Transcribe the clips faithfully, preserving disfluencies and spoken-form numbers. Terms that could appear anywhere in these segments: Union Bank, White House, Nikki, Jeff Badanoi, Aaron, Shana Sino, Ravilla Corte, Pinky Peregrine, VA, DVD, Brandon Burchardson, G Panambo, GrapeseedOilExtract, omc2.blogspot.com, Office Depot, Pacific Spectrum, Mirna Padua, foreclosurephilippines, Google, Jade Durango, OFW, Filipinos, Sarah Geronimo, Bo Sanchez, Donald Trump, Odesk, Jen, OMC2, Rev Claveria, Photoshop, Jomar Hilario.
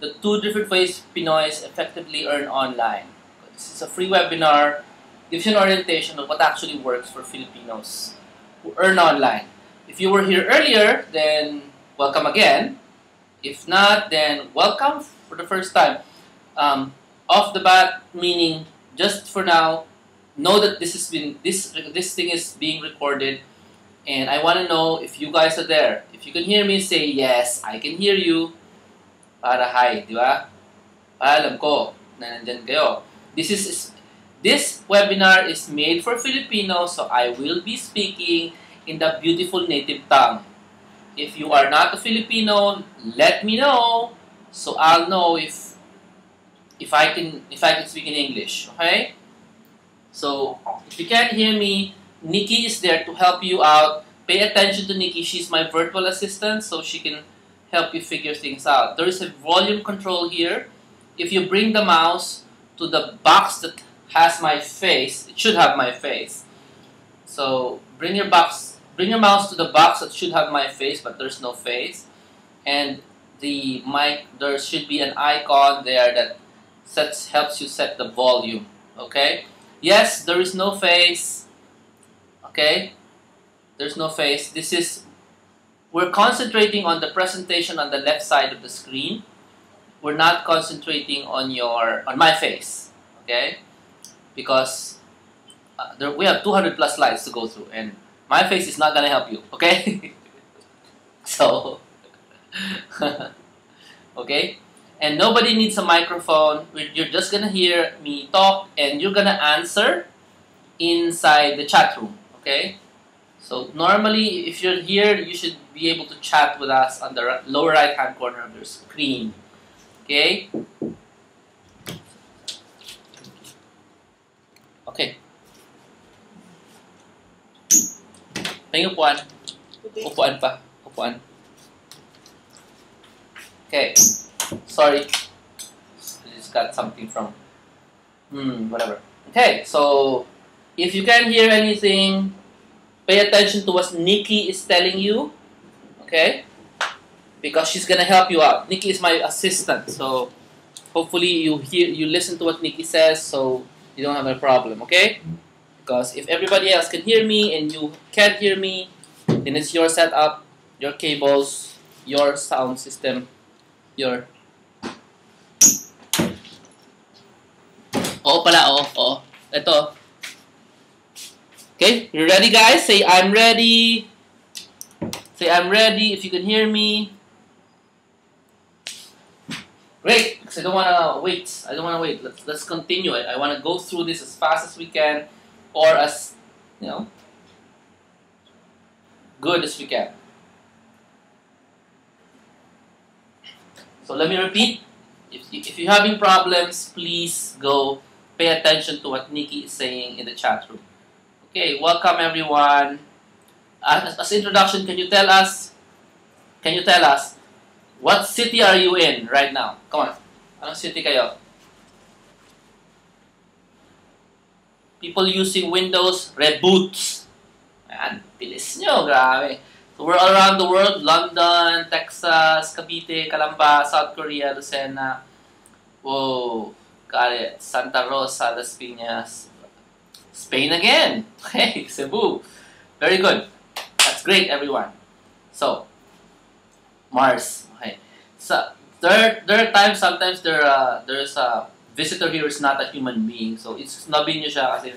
the two different ways Pinoys effectively earn online. This is a free webinar, gives you an orientation of what actually works for Filipinos who earn online. If you were here earlier, then welcome again. If not, then welcome for the first time. Um, off the bat, meaning just for now, know that this has been this this thing is being recorded, and I want to know if you guys are there. If you can hear me, say yes, I can hear you. Para hi, di ba? Para alam ko na nandyan kayo. This is this webinar is made for Filipinos, so I will be speaking in the beautiful native tongue. If you are not a Filipino, let me know, so I'll know if if I can if I can speak in English. Okay? So if you can't hear me, Nikki is there to help you out. Pay attention to Nikki. She's my virtual assistant, so she can help you figure things out. There is a volume control here. If you bring the mouse to the box that has my face, it should have my face. So bring your box, bring your mouse to the box that should have my face, but there's no face. And the mic, there should be an icon there that sets helps you set the volume. Okay. Yes, there is no face. Okay, there's no face. This is, we're concentrating on the presentation on the left side of the screen. We're not concentrating on your, on my face, okay? Because uh, there, we have two hundred plus slides to go through, and my face is not gonna help you, okay? So, okay? And nobody needs a microphone. You're just gonna hear me talk, and you're gonna answer inside the chat room. Okay, so normally if you're here, you should be able to chat with us on the lower right hand corner of your screen. Okay. Okay. May upuan. Upuan pa. Upuan. Okay. Sorry. I just got something from... Hmm, whatever. Okay, so... if you can hear anything, pay attention to what Nikki is telling you, okay? Because she's gonna help you out. Nikki is my assistant, so hopefully you hear, you listen to what Nikki says, so you don't have a problem, okay? Because if everybody else can hear me and you can't hear me, then it's your setup, your cables, your sound system, your. Oh, pala, oh, oh, ito. Okay, you ready guys? Say, I'm ready. Say, I'm ready if you can hear me. Great, because I don't want to wait. I don't want to wait. Let's, let's continue it. I want to go through this as fast as we can or as, you know, good as we can. So let me repeat. If, if you're having problems, please go pay attention to what Nikki is saying in the chat room. Okay, welcome everyone. As, as introduction, can you tell us? Can you tell us what city are you in right now? Come on, anong city kayo? People using Windows Red Boots. Ayan, bilis nyo, grabe. So we're all around the world: London, Texas, Cavite, Calamba, South Korea, Lucena. Whoa, got it. Santa Rosa, Las Piñas. Spain again. Hey, Cebu. Very good. That's great, everyone. So, Mars. Okay. So there, there are times sometimes there, uh, there's a visitor here is not a human being. So it's snobby niyo siya kasi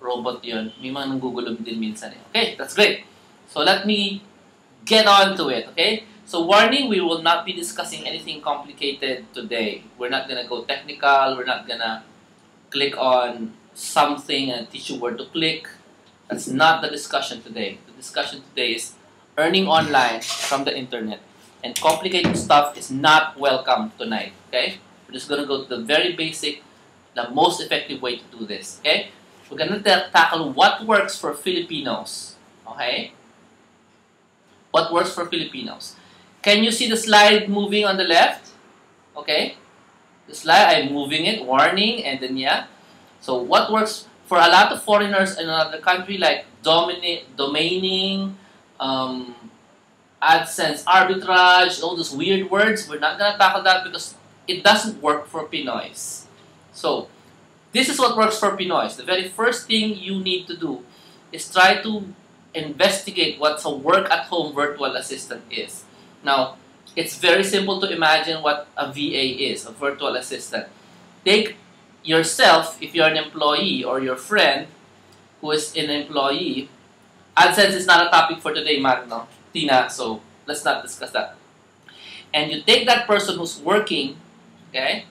robot yun. May mga nanggugulog din minsan eh. Okay, that's great. So let me get on to it. Okay. So warning, we will not be discussing anything complicated today. We're not gonna go technical. We're not gonna click on something and teach you where to click. That's not the discussion today. The discussion today is earning online from the internet, and complicated stuff is not welcome tonight. Okay, we're just gonna go to the very basic, the most effective way to do this. Okay, we're gonna tackle what works for Filipinos. Okay, what works for Filipinos? Can you see the slide moving on the left? Okay, the slide I'm moving it. Warning, and then yeah. So what works for a lot of foreigners in another country, like domini domaining, um, AdSense arbitrage, all those weird words. We're not gonna tackle that because it doesn't work for Pinoys. So, this is what works for Pinoys. The very first thing you need to do is try to investigate what a work-at-home virtual assistant is. Now, it's very simple to imagine what a V A is, a virtual assistant. Take yourself, if you're an employee, or your friend who is an employee. AdSense is not a topic for today, Magno, Tina, so let's not discuss that. And you take that person who's working, okay,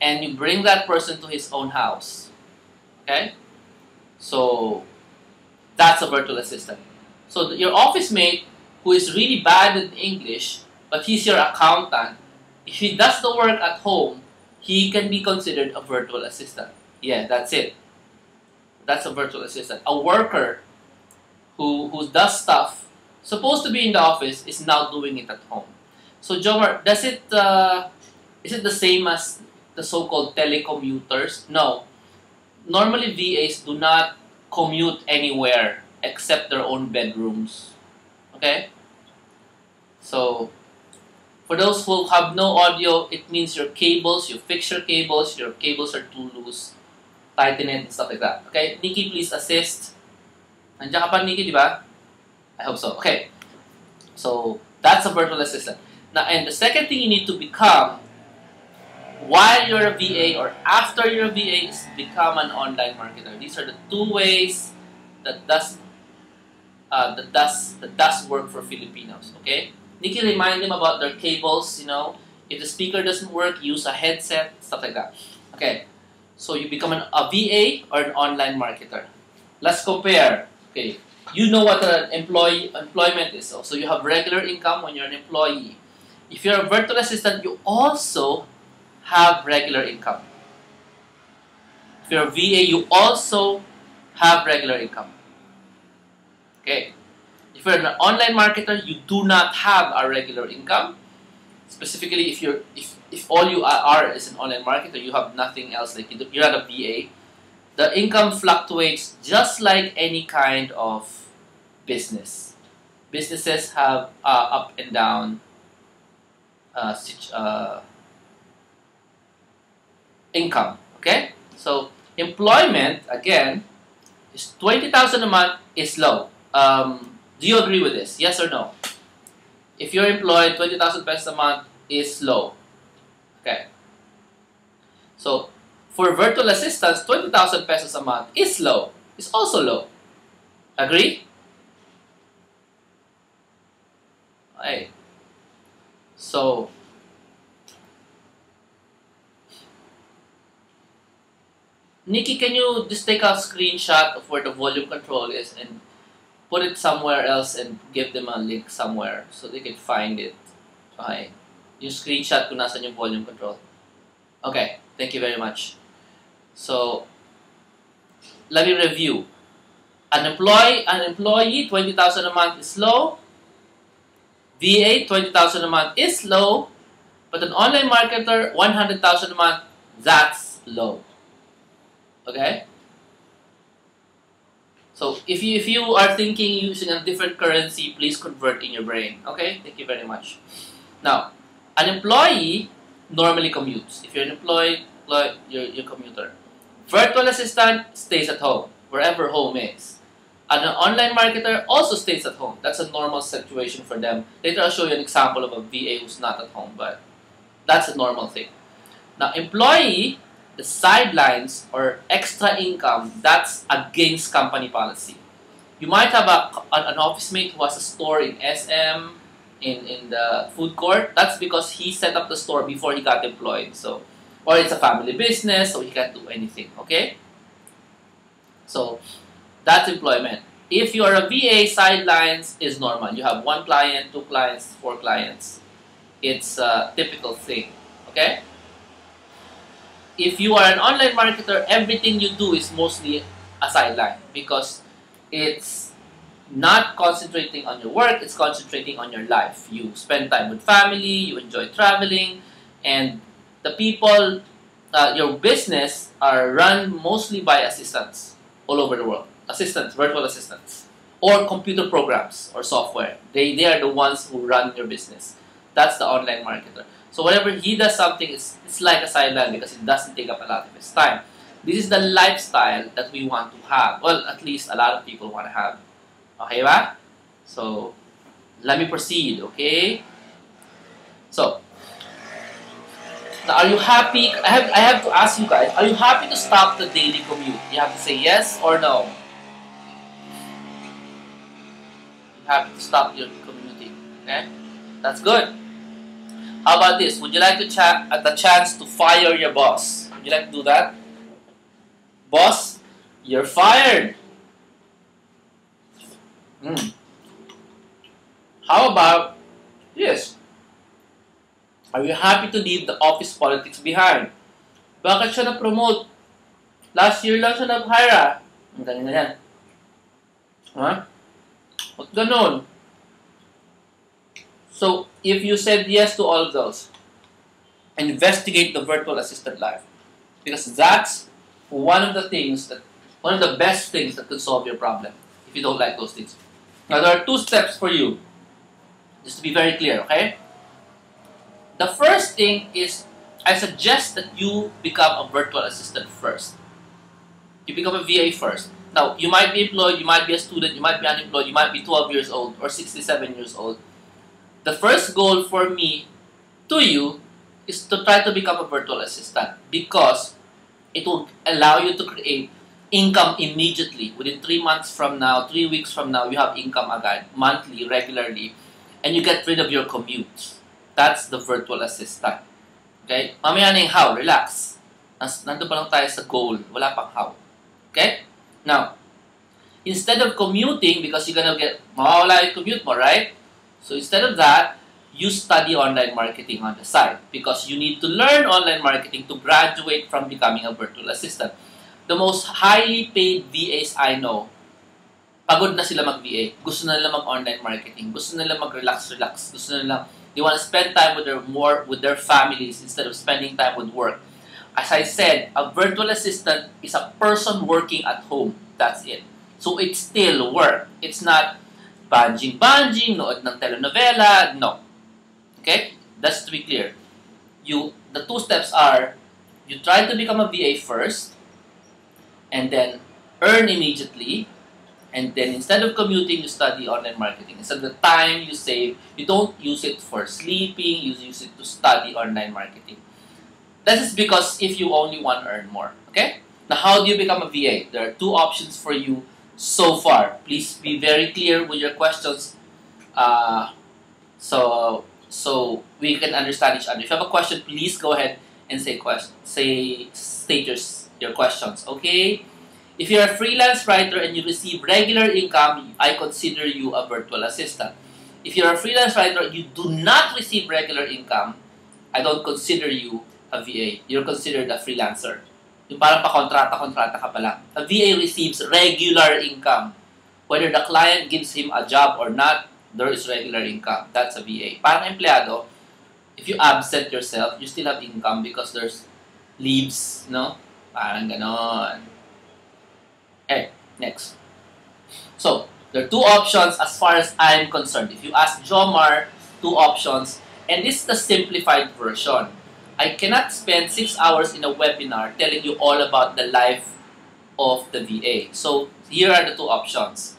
and you bring that person to his own house, okay? So that's a virtual assistant. So your office mate, who is really bad in English, but he's your accountant, if he does the work at home, he can be considered a virtual assistant. Yeah, that's it. That's a virtual assistant. A worker who, who does stuff, supposed to be in the office, is now doing it at home. So Jomar, does it, uh, is it the same as the so-called telecommuters? No. Normally V As do not commute anywhere except their own bedrooms. Okay? So, for those who have no audio, it means your cables, you fix your cables, your cables are too loose. Tighten it and stuff like that. Okay? Nikki, please assist. Nandiyan ka pa, Nikki, di ba? I hope so. Okay. So, that's a virtual assistant. Now, and the second thing you need to become while you're a V A or after you're a V A is become an online marketer. These are the two ways that does uh, that does that does work for Filipinos. Okay, Nikki, remind them about their cables. You know, if the speaker doesn't work, use a headset, stuff like that. Okay, so you become an, a V A or an online marketer. Let's compare. Okay, you know what an employee employment is. So, so you have regular income when you're an employee. If you're a virtual assistant, you also have regular income. If you're a V A, you also have regular income. Okay. If you're an online marketer, you do not have a regular income. Specifically, if you're if, if all you are is an online marketer, you have nothing else. Like you do, you're not a V A. The income fluctuates just like any kind of business. Businesses have uh, up and down uh, uh income, okay? So, employment, again, is twenty thousand a month is low. Um, do you agree with this? Yes or no? If you're employed, twenty thousand pesos a month is low, okay? So, for virtual assistants, twenty thousand pesos a month is low. It's also low. Agree? Alright. So, Nikki, can you just take a screenshot of where the volume control is and put it somewhere else and give them a link somewhere so they can find it? Okay. Yung screenshot kung nasan yung volume control. Okay. Thank you very much. So, let me review. An employee, an employee twenty thousand a month is low. V A, twenty thousand a month is low. But an online marketer, one hundred thousand a month, that's low. Okay? So, if you, if you are thinking using a different currency, please convert in your brain. Okay? Thank you very much. Now, an employee normally commutes. If you're an employee, employee you're, you're a commuter. Virtual assistant stays at home, wherever home is. And an online marketer also stays at home. That's a normal situation for them. Later, I'll show you an example of a V A who's not at home, but that's a normal thing. Now, employee, the sidelines or extra income, that's against company policy. You might have a, an office mate who has a store in S M, in, in the food court. That's because he set up the store before he got employed. So, or it's a family business, so he can't do anything, okay? So, that's employment. If you are a V A, sidelines is normal. You have one client, two clients, four clients. It's a typical thing, okay? If you are an online marketer, everything you do is mostly a sideline because it's not concentrating on your work, it's concentrating on your life. You spend time with family, you enjoy traveling, and the people, uh, your business are run mostly by assistants all over the world. Assistants, virtual assistants. or computer programs or software. They, they are the ones who run your business. That's the online marketer. So whenever he does something, it's, it's like a sideline because it doesn't take up a lot of his time. This is the lifestyle that we want to have. Well, at least a lot of people want to have. Okay ba? So, let me proceed, okay? So, now are you happy? I have, I have to ask you guys, are you happy to stop the daily commute? You have to say yes or no. You're happy to stop your commuting, okay? That's good. How about this? Would you like to chat at the chance to fire your boss? Would you like to do that? Boss, you're fired. Mm. How about this? Are you happy to leave the office politics behind? Bakit siya na-promote? Last year lang siya na-hire ah. Ang ganyan na yan. Huh? Ba't ganun? So, if you said yes to all of those, investigate the virtual assistant life. Because that's one of the things that, one of the best things that could solve your problem. If you don't like those things. Now there are two steps for you, just to be very clear, okay? The first thing is, I suggest that you become a virtual assistant first. You become a V A first. Now, you might be employed, you might be a student, you might be unemployed, you might be twelve years old or sixty-seven years old. The first goal for me to you is to try to become a virtual assistant because it will allow you to create income immediately. Within three months from now, three weeks from now, you have income again, monthly, regularly, and you get rid of your commute. That's the virtual assistant. Okay? Mamaya na yung how. Relax. Nandun pa lang tayo sa goal. Wala pang how. Okay? Now, instead of commuting, because you're gonna get, mawawala yung commute mo, right? So instead of that, you study online marketing on the side because you need to learn online marketing to graduate from becoming a virtual assistant. The most highly paid V As I know, pagod na sila mag-V A. Gusto na nila mag-online marketing. Gusto na nila mag-relax-relax. Gusto na nila, they want to spend time with their, more, with their families instead of spending time with work. As I said, a virtual assistant is a person working at home. That's it. So it's still work. It's not banjing-banjing, nood ng telenovela. No. Okay? That's to be clear. You, the two steps are, you try to become a V A first, and then earn immediately, and then instead of commuting, you study online marketing. Instead of the time you save, you don't use it for sleeping, you use it to study online marketing. That is because if you only want to earn more, okay? Now, how do you become a V A? There are two options for you so far. Please be very clear with your questions uh, so, so we can understand each other. If you have a question, please go ahead and say question, say state your your questions, okay? If you're a freelance writer and you receive regular income, I consider you a virtual assistant. If you're a freelance writer and you do not receive regular income, I don't consider you a V A. You're considered a freelancer. Yung parang pakontrata-kontrata ka pala. A V A receives regular income. Whether the client gives him a job or not, there is regular income. That's a V A. Parang empleyado, if you absent yourself, you still have income because there's leaves, no? Parang ganon. Okay, next. So, there are two options as far as I'm concerned. If you ask Jomar, two options. And this is the simplified version. I cannot spend six hours in a webinar telling you all about the life of the V A. So, here are the two options.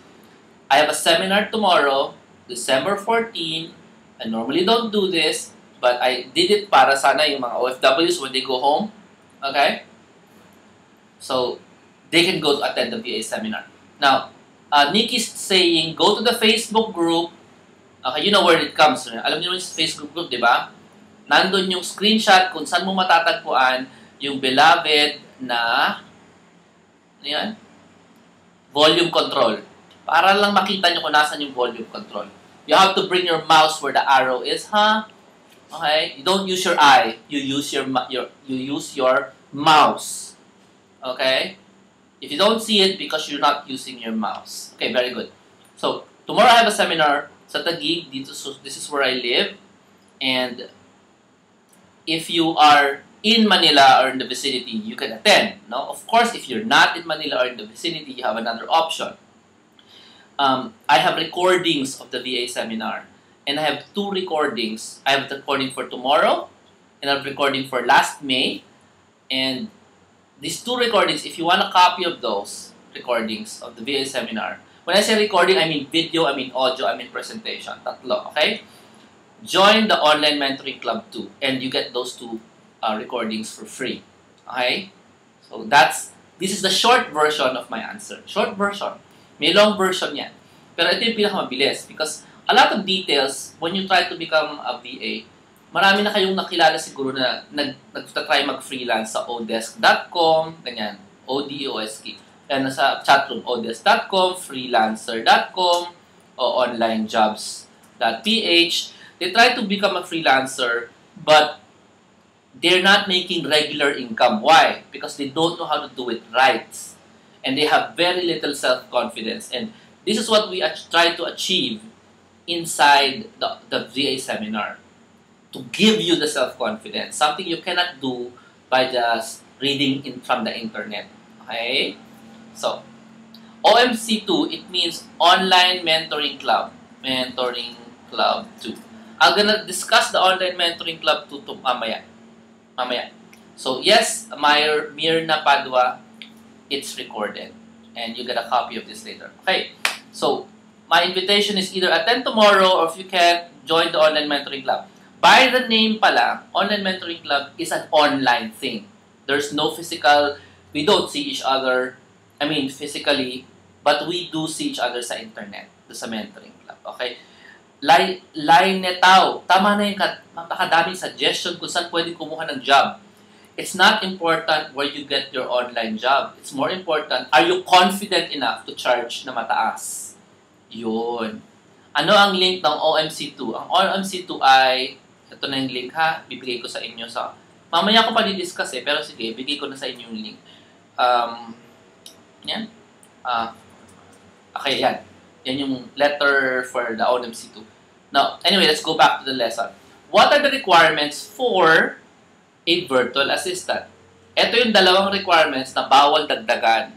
I have a seminar tomorrow, December fourteenth. I normally don't do this, but I did it para sana yung mga O F Ws when they go home. Okay? So, they can go to attend the V A seminar. Now, uh, Nikki's saying, go to the Facebook group. Okay, you know where it comes. Right? Alam niyo yung Facebook group, di ba? Nandun yung screenshot kung saan mo matatagpuan yung beloved na ano yan? Volume control. Para lang makita nyo kung nasan yung volume control. You have to bring your mouse where the arrow is, huh? Okay? You don't use your eye. You use your, your, you use your mouse. Okay? If you don't see it because you're not using your mouse. Okay, very good. So, tomorrow I have a seminar sa Taguig. Dito, so this is where I live. And if you are in Manila or in the vicinity, you can attend. No? Of course, if you're not in Manila or in the vicinity, you have another option. um, I have recordings of the V A seminar. And I have two recordings. I have the recording for tomorrow, and I have recording for last May. And these two recordings, if you want a copy of those recordings of the V A seminar, when I say recording, I mean video, I mean audio, I mean presentation. Tatlo, okay? Join the Online Mentoring Club too, and you get those two uh, recordings for free. Okay? So that's, this is the short version of my answer. Short version. May long version yan. Pero ito yung pinakamabilis because a lot of details, when you try to become a V A, marami na kayong nakilala siguro na nag-try mag-freelance sa odesk dot com, ganyan, O D E O S K. Kaya nasa chatroom, odesk dot com, freelancer dot com, o onlinejobs dot p h. They try to become a freelancer, but they're not making regular income. Why? Because they don't know how to do it right. And they have very little self-confidence. And this is what we try to achieve inside the, the V A seminar, to give you the self-confidence, something you cannot do by just reading in from the internet. Okay, so O M C two, it means Online Mentoring Club, Mentoring Club two. I'm gonna discuss the Online Mentoring Club two to mamaya, mamaya. So yes, my Mirna Padua, it's recorded, and you get a copy of this later. Okay, so my invitation is either attend tomorrow or if you can, join the Online Mentoring Club. By the name pala, Online Mentoring Club is an online thing. There's no physical, we don't see each other, I mean physically, but we do see each other sa internet, sa mentoring club, okay? Lai, lai netao, tama na yung makakadaming suggestion kung saan pwede kumuha ng job. It's not important where you get your online job. It's more important, are you confident enough to charge na mataas? Yun. Ano ang link ng O M C two? Ang O M C two ay, ito na yung link ha, bibigay ko sa inyo sa, mamaya ko pa didiscuss eh, pero sige, bigay ko na sa inyo yung link. Um, yan. Uh, okay, yan. Yan yung letter for the O M C two. Now, anyway, let's go back to the lesson. What are the requirements for a virtual assistant? Ito yung dalawang requirements na bawal dagdagan.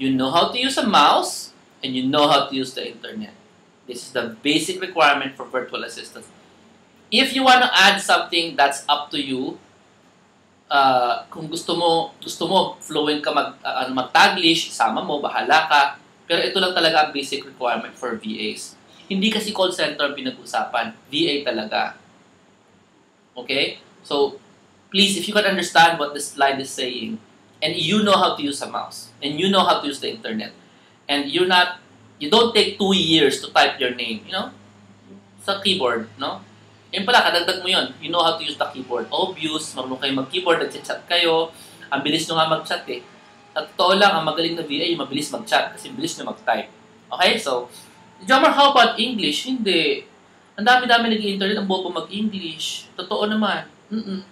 You know how to use a mouse, and you know how to use the internet. This is the basic requirement for virtual assistants. If you want to add something, that's up to you. Uh, kung gusto mo, gusto mo fluent ka mag, uh, mag-Taglish, sama mo, bahala ka. Pero ito lang talaga ang basic requirement for V As. Hindi kasi call center ang pinag-usapan. V A talaga. Okay? So, please, if you can understand what this slide is saying, and you know how to use a mouse, and you know how to use the internet, and you're not, you don't take two years to type your name, you know, sa keyboard, no? Yan pala, kadagdag mo yun. You know how to use the keyboard. Obvious, marunong kayo mag-keyboard, nag-chat kayo. Ang bilis nyo nga mag-chat eh. At totoo lang, ang magaling na V A, yung mabilis mag-chat kasi bilis nyo mag-type. Okay, so, Jomar, how about English? Hindi. Ang dami-dami nag-internet, ang bobo mag-English. Totoo naman. Mm-mm.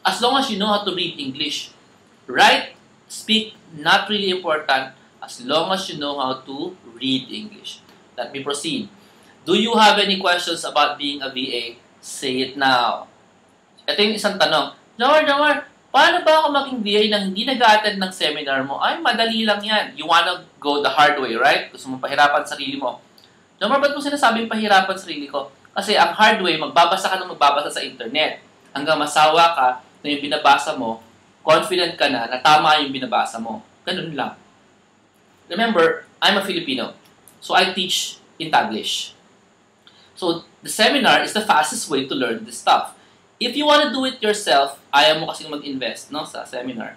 As long as you know how to read English. Write, speak, not really important. As long as you know how to read English. Let me proceed. Do you have any questions about being a V A? Say it now. Ito yung isang tanong. Jomar, Jomar, paano ba ako maging V A na hindi nag-attend ng seminar mo? Ay, madali lang yan. You wanna go the hard way, right? Gusto mong pahirapan sarili mo. Jomar, ba't mo sinasabing pahirapan sarili ko? Kasi ang hard way, magbabasa ka ng magbabasa sa internet. Hanggang masawa ka na yung binabasa mo, confident ka na na tama yung binabasa mo. Ganun lang. Remember, I'm a Filipino, so I teach in Taglish. So the seminar is the fastest way to learn this stuff. If you want to do it yourself, ayaw mo kasing mag-invest no, sa seminar.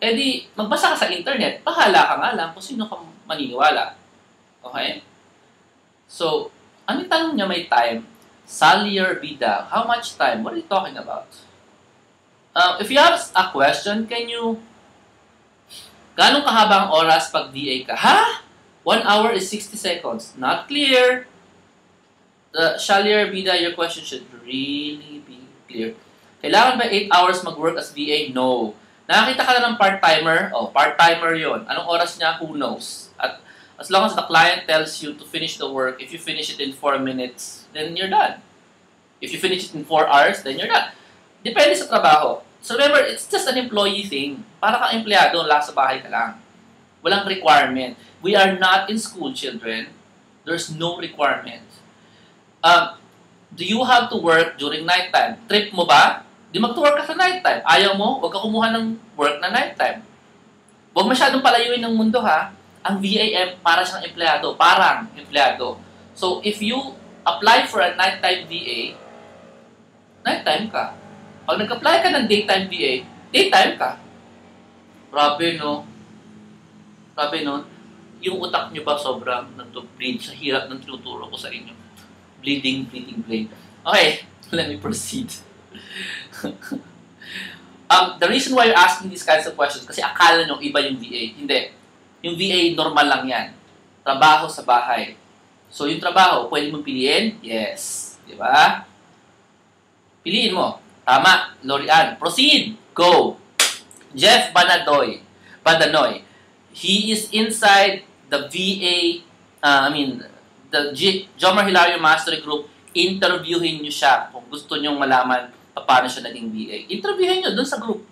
E di, magbasa ka sa internet, pahala ka nga lang kung sino ka maniniwala. Okay? So, ano yung tanong niya may time? Sally or Bida, how much time? What are you talking about? Uh, if you have a question, can you... Ganong kahaba ang oras pag V A ka? Ha? One hour is sixty seconds. Not clear. Uh, Shalier Bida, your question should really be clear. Kailangan ba eight hours mag-work as V A? No. Nakakita ka na ng part-timer? Oh, part-timer yon. Anong oras niya? Who knows? At as long as the client tells you to finish the work, if you finish it in four minutes, then you're done. If you finish it in four hours, then you're done. Depende sa trabaho. So remember, it's just an employee thing. Para kang empleyado, lang sa bahay ka lang. Walang requirement. We are not in school, children. There's no requirement. Uh, do you have to work during nighttime? Trip mo ba? Di mag-work ka sa nighttime. Ayaw mo, huwag ka kumuha ng work na nighttime. Huwag masyadong palayuin ng mundo, ha? Ang V A M, para siyang empleyado. Parang empleyado. So, if you apply for a nighttime V A, nighttime ka. Pag nag-apply ka ng daytime V A, daytime ka. Grabe, no? Grabe, no? Yung utak nyo ba sobrang nag-bleed sa hirap ng tinuturo ko sa inyo? Bleeding, bleeding, bleeding. Okay, let me proceed. um, the reason why you're asking these kinds of questions, kasi akala nyo iba yung V A. Hindi. Yung V A, normal lang yan. Trabaho sa bahay. So, yung trabaho, pwede mong piliin? Yes. Diba? Piliin mo. Tama, Lory Ann. Proceed. Go. Jeff Badanoi. Badanoi. He is inside the V A, uh, I mean, the G Jomar Hilario Mastery Group. Interviewin nyo siya kung gusto nyong malaman paano siya naging V A. Interviewin nyo dun sa group.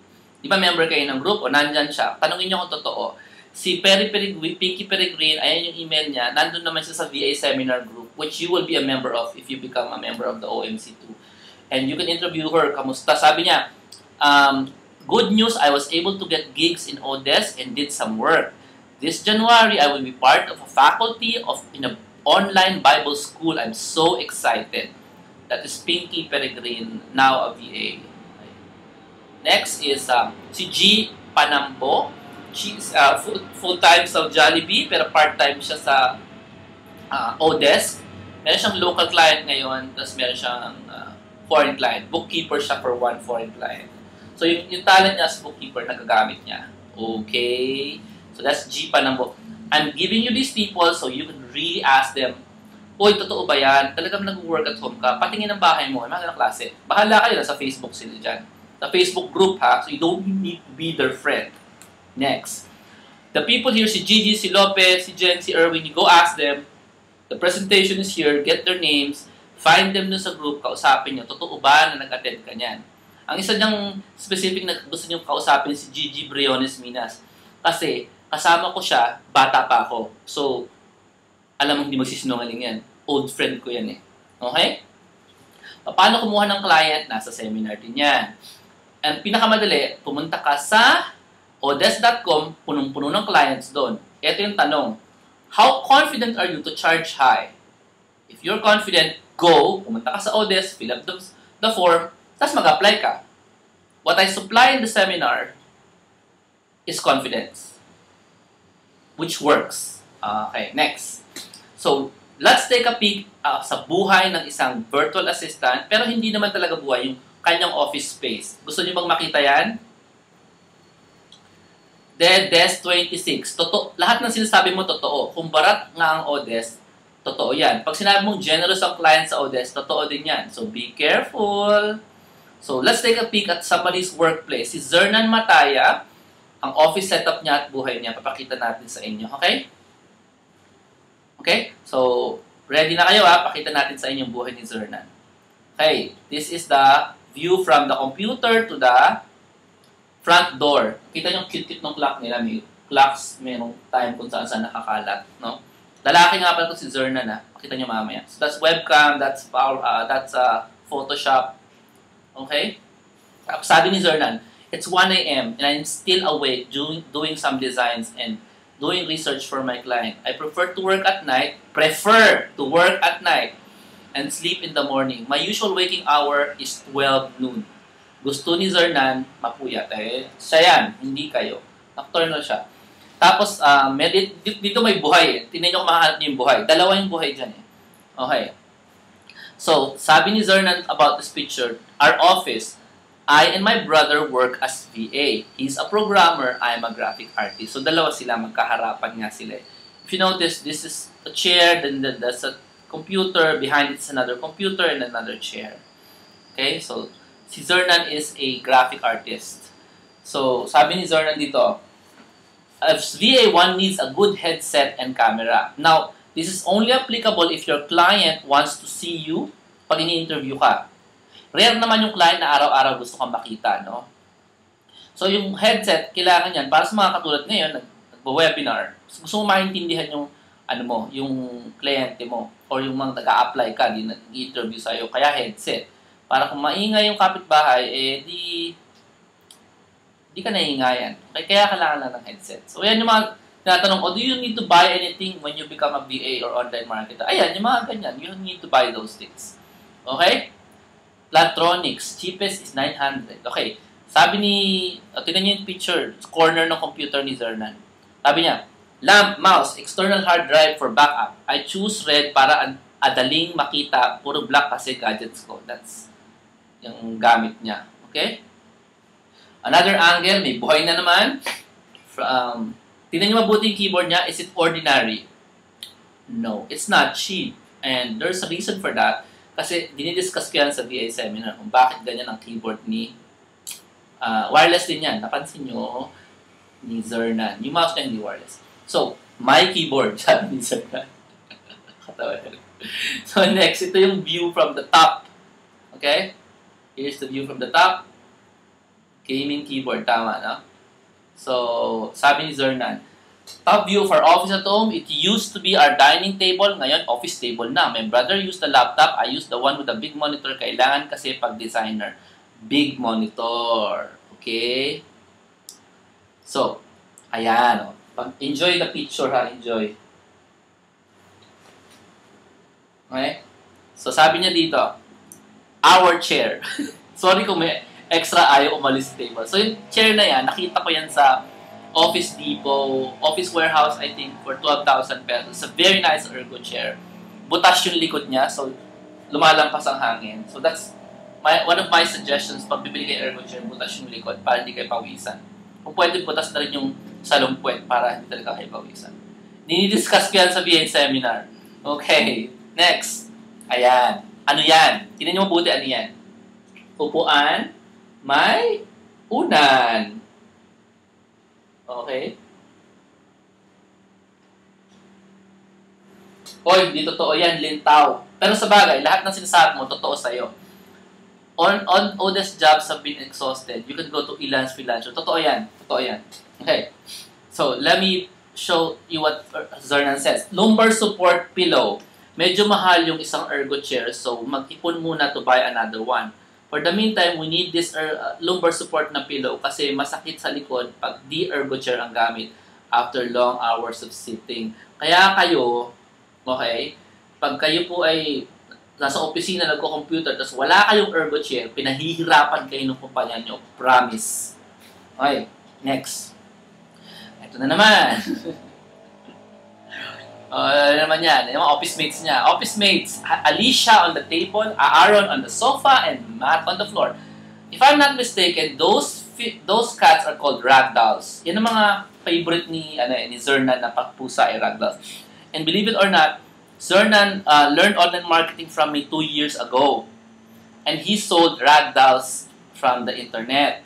Di ba member kayo ng group o nandyan siya? Tanungin nyo kung totoo. Si Perry Peregrine, Pinky Peregrine, ayan yung email niya. Nandun naman siya sa V A Seminar Group, which you will be a member of if you become a member of the O M C two. And you can interview her. Kamusta? Sabi niya, um, good news, I was able to get gigs in Odesk and did some work. This January, I will be part of a faculty of in an online Bible school. I'm so excited. That is Pinky Peregrine, now a V A. Next is um, si G Panambo. She's uh, full-time sa Jollibee, pero part-time siya sa uh, Odesk. Meron siyang local client ngayon, tapos meron siyang uh, foreign client. Bookkeeper siya for one foreign client. So, yung, yung talent niya as bookkeeper, nagagamit niya. Okay. So, that's G Panambo. I'm giving you these people so you can really ask them, oy, totoo ba yan? Talagang nag-work at home ka? Patingin ang bahay mo. Ay, mga ganang klase. Bahala kayo na sa Facebook sila dyan. Sa Facebook group, ha? So, you don't need to be their friend. Next. The people here, si Gigi, si Lopez, si Jen, si Erwin, you go ask them. The presentation is here. Get their names. Find them dun sa group. Kausapin nyo. Totoo ba na nag-attend ka niyan? Ang isa niyang specific na gusto niyong kausapin si Gigi Briones Minas. Kasi kasama ko siya, bata pa ako. So, alam mo hindi magsisinungaling yan. Old friend ko yan eh. Okay? Paano kumuha ng client? Nasa seminar din yan. And pinakamadali, pumunta ka sa odesk dot com, punong-puno ng clients doon. Ito yung tanong. How confident are you to charge high? If you're confident, go. Pumunta ka sa Odesk, fill up the, the form, tapos mag-apply ka. What I supply in the seminar is confidence, which works. Okay, next. So, let's take a peek uh, sa buhay ng isang virtual assistant, pero hindi naman talaga buhay, yung kanyang office space. Gusto niyo bang makita yan? Desk twenty-six. Totoo, lahat ng sinasabi mo, totoo. Kung barat nga ang Odesk, totoo yan. Pag sinabi mong generous ang client sa Odesk, totoo din yan. So, be careful. So, let's take a peek at somebody's workplace. Si Zernan Mataya, ang office setup niya at buhay niya, papakita natin sa inyo. Okay? Okay? So, ready na kayo ha? Pakita natin sa inyo yung buhay ni Zernan. Okay. This is the view from the computer to the front door. Kita niyo cute-cute ng clock nila. May clocks, mayroong time kung saan-saan nakakalat. No? Lalaki nga pala ito si Zernan, na makita nyo mamaya. So, that's webcam, that's power, uh, that's uh, Photoshop. Okay? Sabi ni Zernan, it's one A M and I'm still awake doing, doing some designs and doing research for my client. I prefer to work at night, prefer to work at night and sleep in the morning. My usual waking hour is twelve noon. Gusto ni Zernan, mapuyat. Eh, siya yan, hindi kayo. Nocturnal siya. Tapos, uh, may, dito may buhay eh. Tingnan nyo kung makahanap nyo yung buhay. Dalawa yung buhay dyan eh. Okay. So, sabi ni Zernan about this picture, our office, I and my brother work as V A. He's a programmer, I'm a graphic artist. So, dalawa sila, magkaharapan nga sila eh. If you notice, this is a chair, then there's a computer, behind it's another computer, and another chair. Okay, so, si Zernan is a graphic artist. So, sabi ni Zernan dito, as V A, one needs a good headset and camera. Now, this is only applicable if your client wants to see you pag ini-interview ka. Rare naman yung client na araw-araw gusto kang makita, no? So, yung headset, kailangan yan. Para sa mga katulad ngayon, nag-webinar, gusto mo maintindihan yung ano mo, yung kliyente mo or yung mga nag-a-apply ka, di nag-interview sa'yo, kaya headset. Para kung maingay yung kapitbahay, eh di, di ka naingayan. Okay? Kaya kailangan lang ng headset. So yan yung mga tinatanong, oh, do you need to buy anything when you become a V A or online marketer? Ayan, yung mga ganyan, you need to buy those things. Okay? Platronics, cheapest is nine hundred. Okay, sabi ni, oh, tignan niyo yung picture, corner ng computer ni Zernan. Sabi niya, lamp, mouse, external hard drive for backup. I choose red para adaling makita, puro black kasi gadgets ko. That's yung gamit niya. Okay? Another angle, may buhay na naman. From, tignan niyo mabuti yung keyboard niya, is it ordinary? No, it's not cheap. And there's a reason for that. Kasi dinidiscuss ko yan sa V A seminar kung bakit ganyan ang keyboard ni uh, wireless din yan. Napansin nyo ni Zernan. Yung mouse niya hindi wireless. So, my keyboard, sabi ni Zernan. Katawa yan. So, next, ito yung view from the top. Okay? Here's the view from the top. Gaming keyboard. Tama, no? So, sabi ni Zernan, top view for office at home. It used to be our dining table. Ngayon, office table na. My brother used the laptop. I used the one with the big monitor. Kailangan kasi pag-designer. Big monitor. Okay? So, ayan. Oh. Enjoy the picture, ha? Enjoy. Okay? So, sabi niya dito, our chair. Sorry kung may extra ayaw umalis sa table. So, yung chair na yan, nakita ko yan sa Office Depot, Office Warehouse, I think, for twelve thousand pesos. It's a very nice ergo chair. Butas yung likod niya, so lumalampas ang hangin. So that's my, one of my suggestions pag bibili kayo ergo chair, butas yung likod para hindi kayo pawisan. Kung pwede, butas na rin yung salumpwet para hindi talaga kayo pawisan. Dinidiscuss ko yan sa V A seminar. Okay, next. Ayan. Ano yan? Tingnan niyo mabuti, ano yan? Upuan, may unan. Okay? Oy, di totoo yan, lintaw. Pero sa bagay, lahat ng sinasabi mo, totoo sa'yo. On, on Odesk jobs have been exhausted. You can go to Ilan's Filancio. Totoo yan. Totoo yan. Okay. So, let me show you what Zernan says. Lumbar support pillow. Medyo mahal yung isang ergo chair, so mag-ipon muna to buy another one. For the meantime, we need this uh, lumbar support na pillow kasi masakit sa likod pag di ergo chair ang gamit after long hours of sitting. Kaya kayo, okay, pag kayo po ay nasa opisina, nagko-computer, tapos wala kayong ergo chair, pinahihirapan kayo ng kumpanya nyo. Promise. Okay, next. Ito na naman. Uh, naman yan, yung mga office mates niya. Office mates, Alicia on the table, Aaron on the sofa, and Matt on the floor. If I'm not mistaken, those those cats are called ragdolls. Yan ang mga favorite ni, ano, ni Zernan na pagpusa ay ragdolls. And believe it or not, Zernan uh, learned online marketing from me two years ago. And he sold ragdolls from the internet.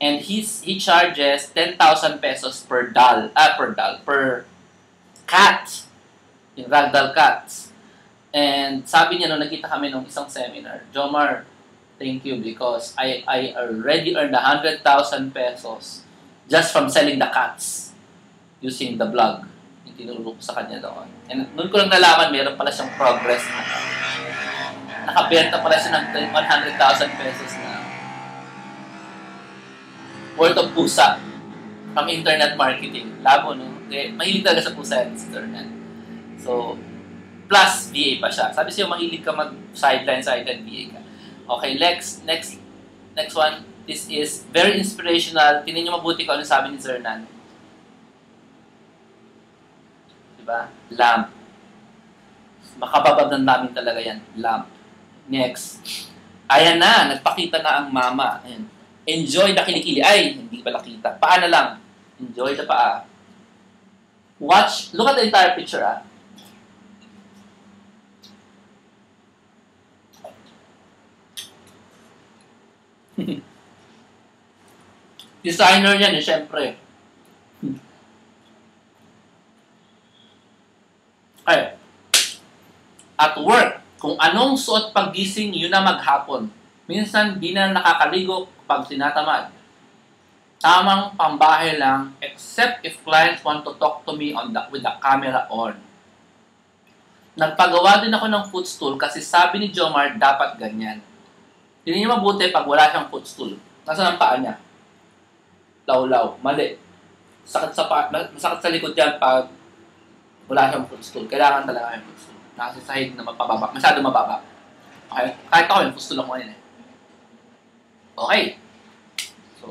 And he's, he charges ten thousand pesos per doll, uh, per doll, per cat. Yung ragdoll cats. And sabi niya nung nakita kami nung isang seminar, Jomar, thank you because I, I already earned one hundred thousand pesos just from selling the cats using the blog. Yung tinuro ko sa kanya doon. And noon ko lang nalaman, meron pala siyang progress na nakabenta pala siya ng one hundred thousand pesos na worth of pusa from internet marketing. Labo, no? Okay. Mahilig talaga sa pusa yan, si Zernan. So, plus V A pa siya. Sabi siya, mahilig ka mag-sideline, sideline V A ka. Okay, next, next, next one. This is very inspirational. Tingnan niyo mabuti kung ano sabi ni Zernan. Diba? Lamp. Makababab ng namin talaga yan. Lamp. Next. Ayan na, nagpakita na ang mama. Ayan. Enjoy na kilikili. Ay, hindi ba nakita? Paa na lang. Enjoy na paa. Watch. Look at the entire picture, ah. Designer yan eh, syempre. Okay. At work, kung anong suot paggising, yun na maghapon. Minsan, di na nakakaligo pag tinatamad. Tamang pambahay lang, except if clients want to talk to me on the, with the camera on. Nagpagawa din ako ng footstool kasi sabi ni Jomar dapat ganyan. Hindi niya mabuti pag wala siyang footstool. Nasaan ang paa niya? Law-law. Mali. Sakit sa paa. Masakit sa likod yan pag wala siyang footstool. Kailangan talaga yung footstool. Nasa sahig na mapababa. Masyado mababa. Okay. Kahit ako yung footstool ako ngayon eh. Okay. So,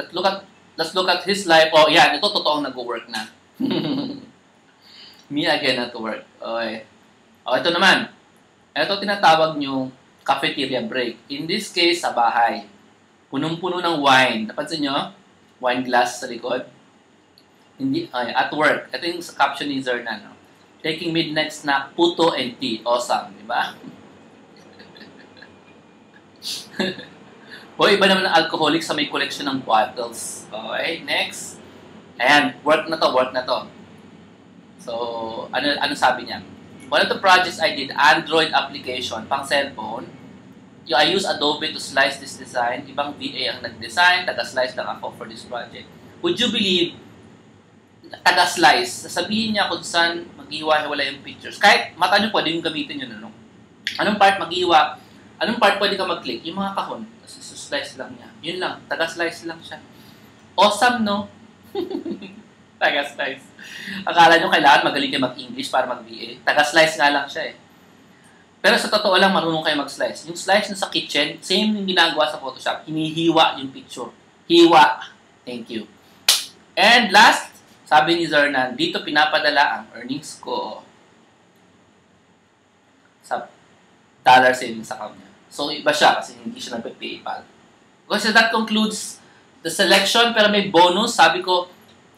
let's look at Let's look at his life. Oh, yan. Ito, totoong nag-work na. Me again at work. Okay. Oh, ito naman. Ito tinatawag nyo cafeteria break. In this case, sa bahay. Punong-puno ng wine. Napansin nyo? Wine glass sa likod. Hindi, okay. At work. Ito yung caption ni Zernan. No? Taking midnight snack, puto and tea. Awesome. Diba? O, iba naman ang alcoholic sa may collection ng bottles. Okay, next. Ayan, work na to, work na to. So, ano, ano sabi niya? One of the projects I did, Android application, pang cellphone. I use Adobe to slice this design. Ibang V A ang nag-design, taga-slice lang ako for this project. Would you believe, taga-slice, sasabihin niya kung saan mag-iwa-hiwala yung pictures. Kahit mata niyo pwede yung gamitin yun, ano? Anong part mag-iwa? Anong part pwede ka mag-click? Yung mga kahon. Slice lang niya. Yun lang. Taga-slice lang siya. Awesome, no? Taga-slice. Akala nyo kailangan magaling kayo mag-English para mag-V A. Taga-slice nga lang siya eh. Pero sa totoo lang, marunong kayo mag-slice. Yung slice na sa kitchen, same yung ginagawa sa Photoshop. Hinihiwa yung picture. Hiwa. Thank you. And last, sabi ni Zernan, dito pinapadala ang earnings ko sa dollar savings account niya. So, iba siya kasi hindi siya nagpa-PayPal. Because that concludes the selection, pero may bonus. Sabi ko,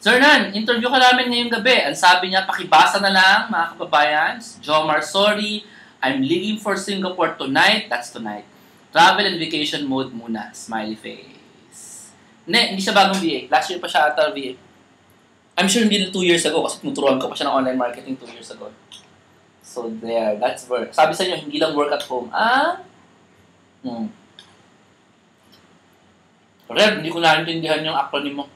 Zernan, interview ka namin ngayong gabi. Ang sabi niya, pakibasa na lang, mga kababayan. Jomar, sorry. I'm leaving for Singapore tonight. That's tonight. Travel and vacation mode muna. Smiley face. Ne, hindi siya bagong V A. Last year pa siya ata V A. I'm sure hindi na two years ago kasi tinuturuan ko pa siya ng online marketing two years ago. So there, that's work. Sabi sa inyo, hindi lang work at home. Ah? Hmm. Rev, hindi ko naintindihan yung acronym mo.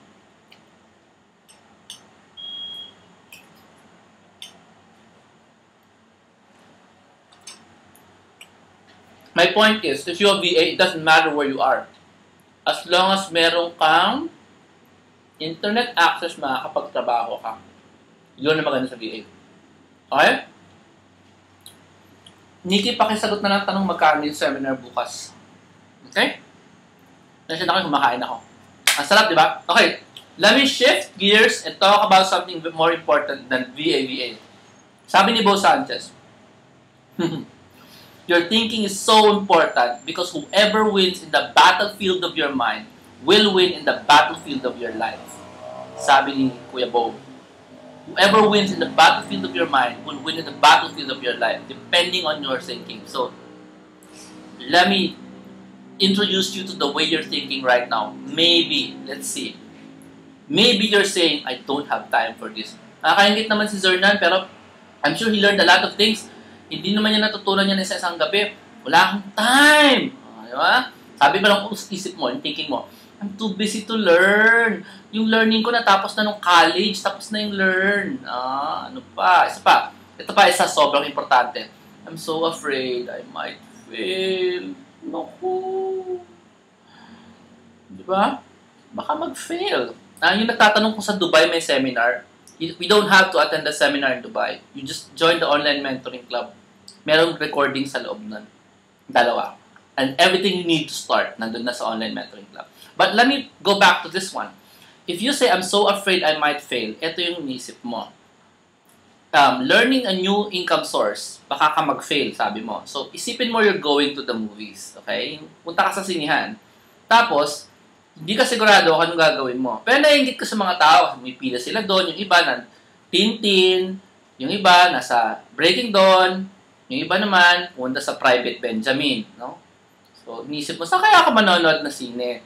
My point is, if you're a V A, it doesn't matter where you are. As long as meron kang internet access, makakapagtrabaho ka. Yun ang maganda sa V A. Okay? Nikki, pakisagot na lang tanong magkano yung seminar bukas. Okay? Nandiyan ako, kumakain ako. Ang sarap, di ba? Okay. Let me shift gears and talk about something more important than V A V A. Sabi ni Bo Sanchez, your thinking is so important because whoever wins in the battlefield of your mind will win in the battlefield of your life. Sabi ni Kuya Bo. Whoever wins in the battlefield of your mind will win in the battlefield of your life, depending on your thinking. So, let me introduce you to the way you're thinking right now. Maybe, let's see. Maybe you're saying, I don't have time for this. Nakakaingit naman si Zernan, pero I'm sure he learned a lot of things. Hindi naman niya natutunan niya na sa isang gabi. Wala akong time. Ah, di ba? Sabi ba lang, isip mo, thinking mo, I'm too busy to learn. Yung learning ko natapos na nung college, tapos na yung learn. Ah, ano pa? Isa pa. Ito pa, isa sobrang importante. I'm so afraid I might fail. Naku. Diba? Baka mag-fail. Ah, yung nagtatanong ko sa Dubai may seminar, we don't have to attend the seminar in Dubai. You just join the online mentoring club. Merong recording sa loob nun. Dalawa. And everything you need to start, nandun na sa online mentoring club. But let me go back to this one. If you say, I'm so afraid I might fail, ito yung inisip mo. Um, learning a new income source, baka ka mag-fail, sabi mo. So, isipin mo you're going to the movies, okay? Punta ka sa sinihan. Tapos, hindi ka sigurado kung anong gagawin mo. Pero naiingit ka sa mga tao, may pila sila doon. Yung iba na Tintin, yung iba nasa Breaking Dawn, yung iba naman punta sa Private Benjamin, no? So, inisip mo, saan kaya ka manonood na sine?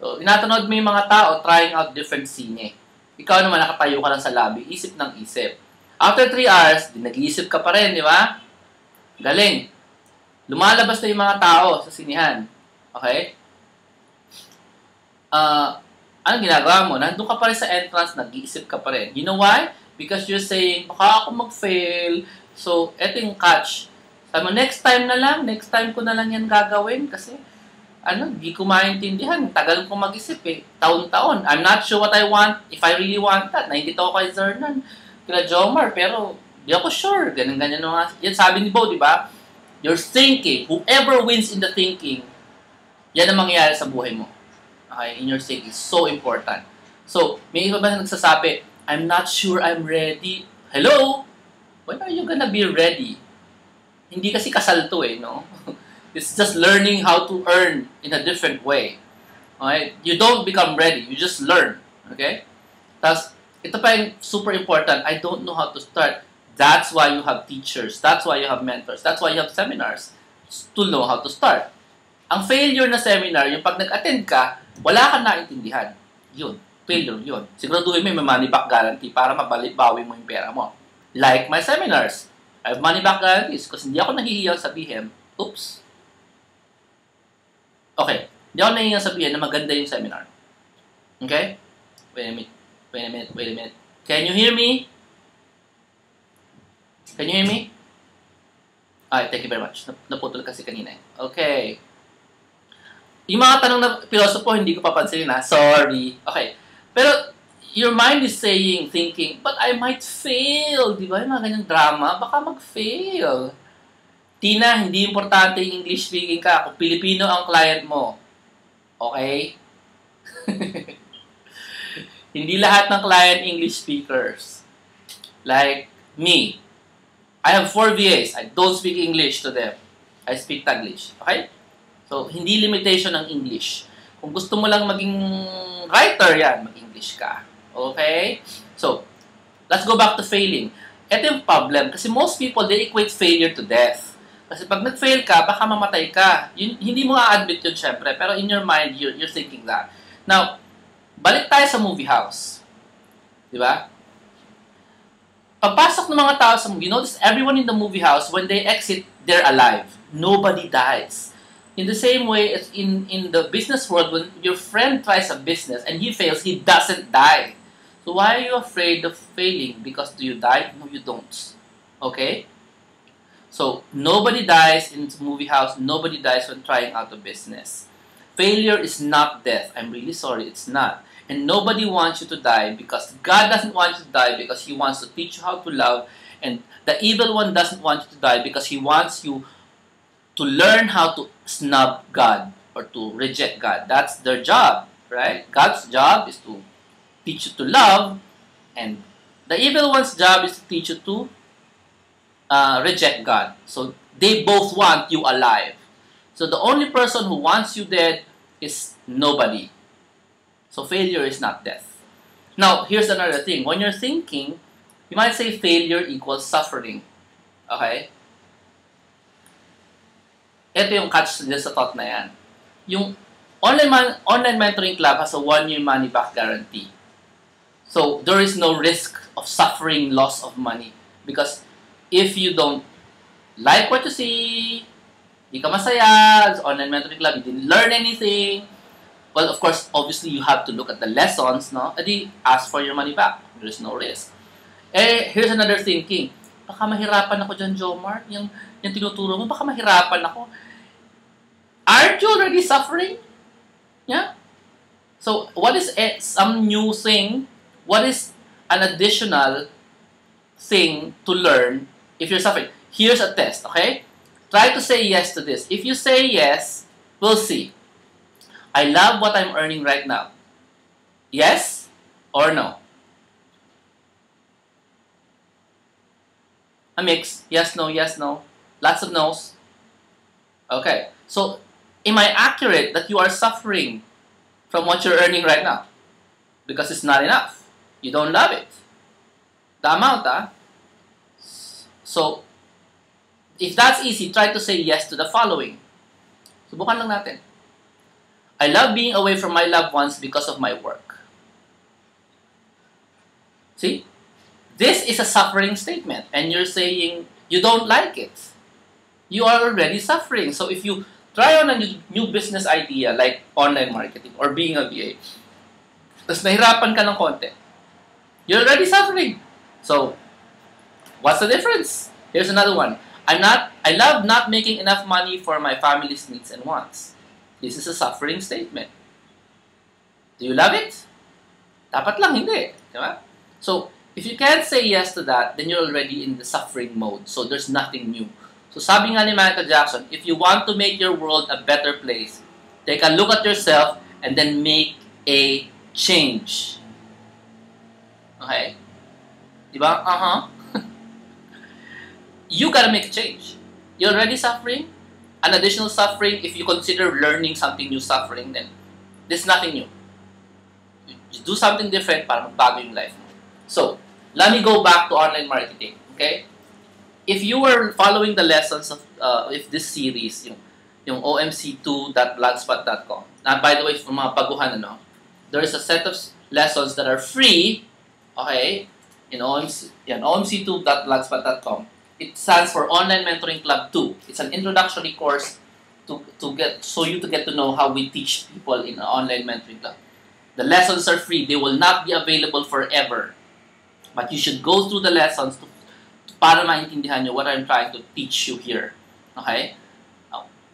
So, inatanood mo yung mga tao trying out different scene. Ikaw naman nakatayo ka lang sa lobby, isip ng isip. After three hours, di nag-iisip ka pa rin, di ba? Galing. Lumalabas na yung mga tao sa sinihan. Okay? Uh, anong ginagawa mo? Nandun ka pa rin sa entrance, nag-iisip ka pa rin. You know why? Because you're saying, baka ako mag-fail, So, eto yung catch. Sabi mo, next time na lang, next time ko na lang yan gagawin kasi, ano, di ko maintindihan. Tagal ko mag-isip eh. Taon-taon. I'm not sure what I want, if I really want that. Nainggit ako kay Zernan, kila Jomar, pero di ako sure. Ganun-ganyan nga. Yan sabi ni Bo, di ba? Your thinking, whoever wins in the thinking, yan ang mangyayari sa buhay mo. Okay? In your thinking. So important. So, may iba ba na nagsasabi, I'm not sure I'm ready. Hello? When are you gonna be ready? Hindi kasi kasal to eh, no? It's just learning how to earn in a different way. Okay? You don't become ready. You just learn. Okay? Tapos, ito pa yung super important. I don't know how to start. That's why you have teachers. That's why you have mentors. That's why you have seminars to know how to start. Ang failure na seminar, yung pag nag-attend ka, wala kang naintindihan. Yun. Failure yun. Siguraduhin mo, may money back guarantee para mabalibawi mo yung pera mo. Like my seminars. I have money back guarantees kasi hindi ako nahihiyang sabihin, oops. Okay. Hindi ako nahihiyang sabihin na maganda yung seminar. Okay? Wait a minute. Wait a minute. Wait a minute. Can you hear me? Can you hear me? Ay, thank you very much. Nap naputol kasi kanina. Okay. Yung mga tanong na pilosopo, hindi ko papansinin na. Sorry. Okay. Pero, your mind is saying, thinking, but I might fail. Di ba? Yung mga ganyang drama, baka mag-fail. Tina, hindi importante yung English speaking ka. Kung Pilipino ang client mo. Okay? Hindi lahat ng client English speakers. Like me. I have four V As. I don't speak English to them. I speak Taglish. Okay? So, hindi limitation ng English. Kung gusto mo lang maging writer, yan, mag-English ka. Okay? So, let's go back to failing. Ito yung problem. Kasi most people, they equate failure to death. Kasi pag nag-fail ka, baka mamatay ka. Yun, hindi mo a-admit yun, syempre. Pero in your mind, you're, you're thinking that. Now, balik tayo sa movie house. Di ba? Pagpasok ng mga tao sa movie, you notice everyone in the movie house, when they exit, they're alive. Nobody dies. In the same way as in, in the business world, when your friend tries a business and he fails, he doesn't die. So why are you afraid of failing? Because do you die? No, you don't. Okay? So nobody dies in the movie house. Nobody dies when trying out a business. Failure is not death. I'm really sorry, it's not. And nobody wants you to die because God doesn't want you to die because He wants to teach you how to love. And the evil one doesn't want you to die because he wants you to learn how to snub God or to reject God. That's their job, right? God's job is to teach you to love, and the evil one's job is to teach you to uh, reject God. So they both want you alive. So the only person who wants you dead is nobody. So failure is not death. Now, here's another thing. When you're thinking, you might say failure equals suffering. Okay? Ito yung catch din sa thought na yan. Yung online, man, online mentoring club has a one-year money-back guarantee. So, there is no risk of suffering loss of money. Because if you don't like what you see, di ka masaya, online mentoring club, you didn't learn anything, well, of course, obviously, you have to look at the lessons, no? Adi, ask for your money back. There is no risk. Eh, here's another thinking. Baka mahirapan ako dyan, Jomar. Yung, yung tinuturo mo, baka mahirapan ako. Aren't you already suffering? Yeah? So, what is it, some new thing? What is an additional thing to learn if you're suffering? Here's a test, okay? Try to say yes to this. If you say yes, we'll see. I love what I'm earning right now. Yes or no? A mix. Yes, no, yes, no. Lots of no's. Okay. So, am I accurate that you are suffering from what you're earning right now? Because it's not enough. You don't love it. The amount, huh? So, if that's easy, try to say yes to the following. Subukan lang natin. I love being away from my loved ones because of my work. See? This is a suffering statement, and you're saying you don't like it. You are already suffering. So if you try on a new, new business idea like online marketing or being a V A, tapos nahirapan ka ng konti, you're already suffering. So, what's the difference? Here's another one. I'm not, I love not making enough money for my family's needs and wants. This is a suffering statement. Do you love it? Dapat lang hindi. Diba? So, if you can't say yes to that, then you're already in the suffering mode. So, there's nothing new. So, sabi nga ni Michael Jackson, if you want to make your world a better place, take a look at yourself and then make a change. Okay? Diba? Uh-huh. You gotta make a change. You're already suffering. An additional suffering, if you consider learning something new suffering, then there's nothing new. You, you do something different para magbago yung life. So, let me go back to online marketing, okay? If you were following the lessons of uh, if this series, yung, yung o m c two dot blogspot dot com, and by the way, for mga baguhan, ano, there is a set of lessons that are free, okay, in O M C, yan, o m c two dot blogspot dot com. It stands for Online Mentoring Club two. It's an introductory course to, to get so you to get to know how we teach people in an online mentoring club. The lessons are free. They will not be available forever. But you should go through the lessons to, to para maintindihan nyo what I'm trying to teach you here. Okay?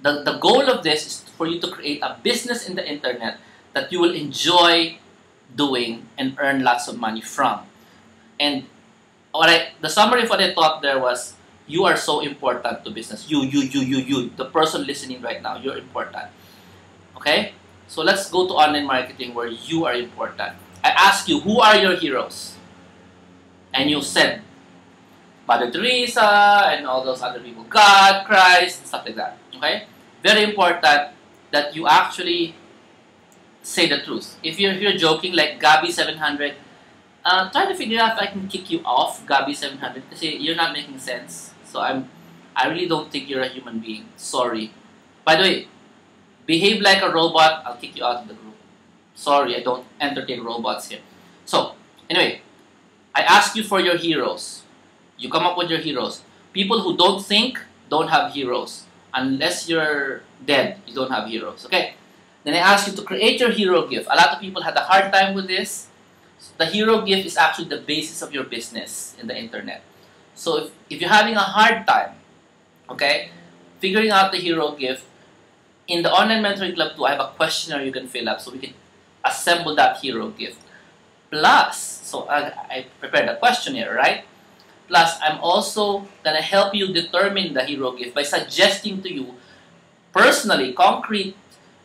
The, the goal of this is for you to create a business in the internet that you will enjoy doing and earn lots of money from. And what I, the summary of what I taught there was, you are so important to business. You, you, you, you, you, the person listening right now, you're important. Okay? So let's go to online marketing where you are important. I asked you, who are your heroes? And you said, Mother Teresa and all those other people, God, Christ, stuff like that. Okay? Very important that you actually say the truth. If you're, if you're joking like Gabby seven hundred, Uh, try to figure out if I can kick you off, Gabby seven hundred. See, you're not making sense. So I'm, I really don't think you're a human being. Sorry. By the way, behave like a robot. I'll kick you out of the group. Sorry, I don't entertain robots here. So anyway, I ask you for your heroes. You come up with your heroes. People who don't think don't have heroes. Unless you're dead, you don't have heroes. Okay. Then I ask you to create your hero gift. A lot of people had a hard time with this. The hero gift is actually the basis of your business in the internet. So if, if you're having a hard time, okay, figuring out the hero gift, in the Online Mentoring Club two, I have a questionnaire you can fill up so we can assemble that hero gift. Plus, so I, I prepared a questionnaire, right? Plus, I'm also going to help you determine the hero gift by suggesting to you personally, concrete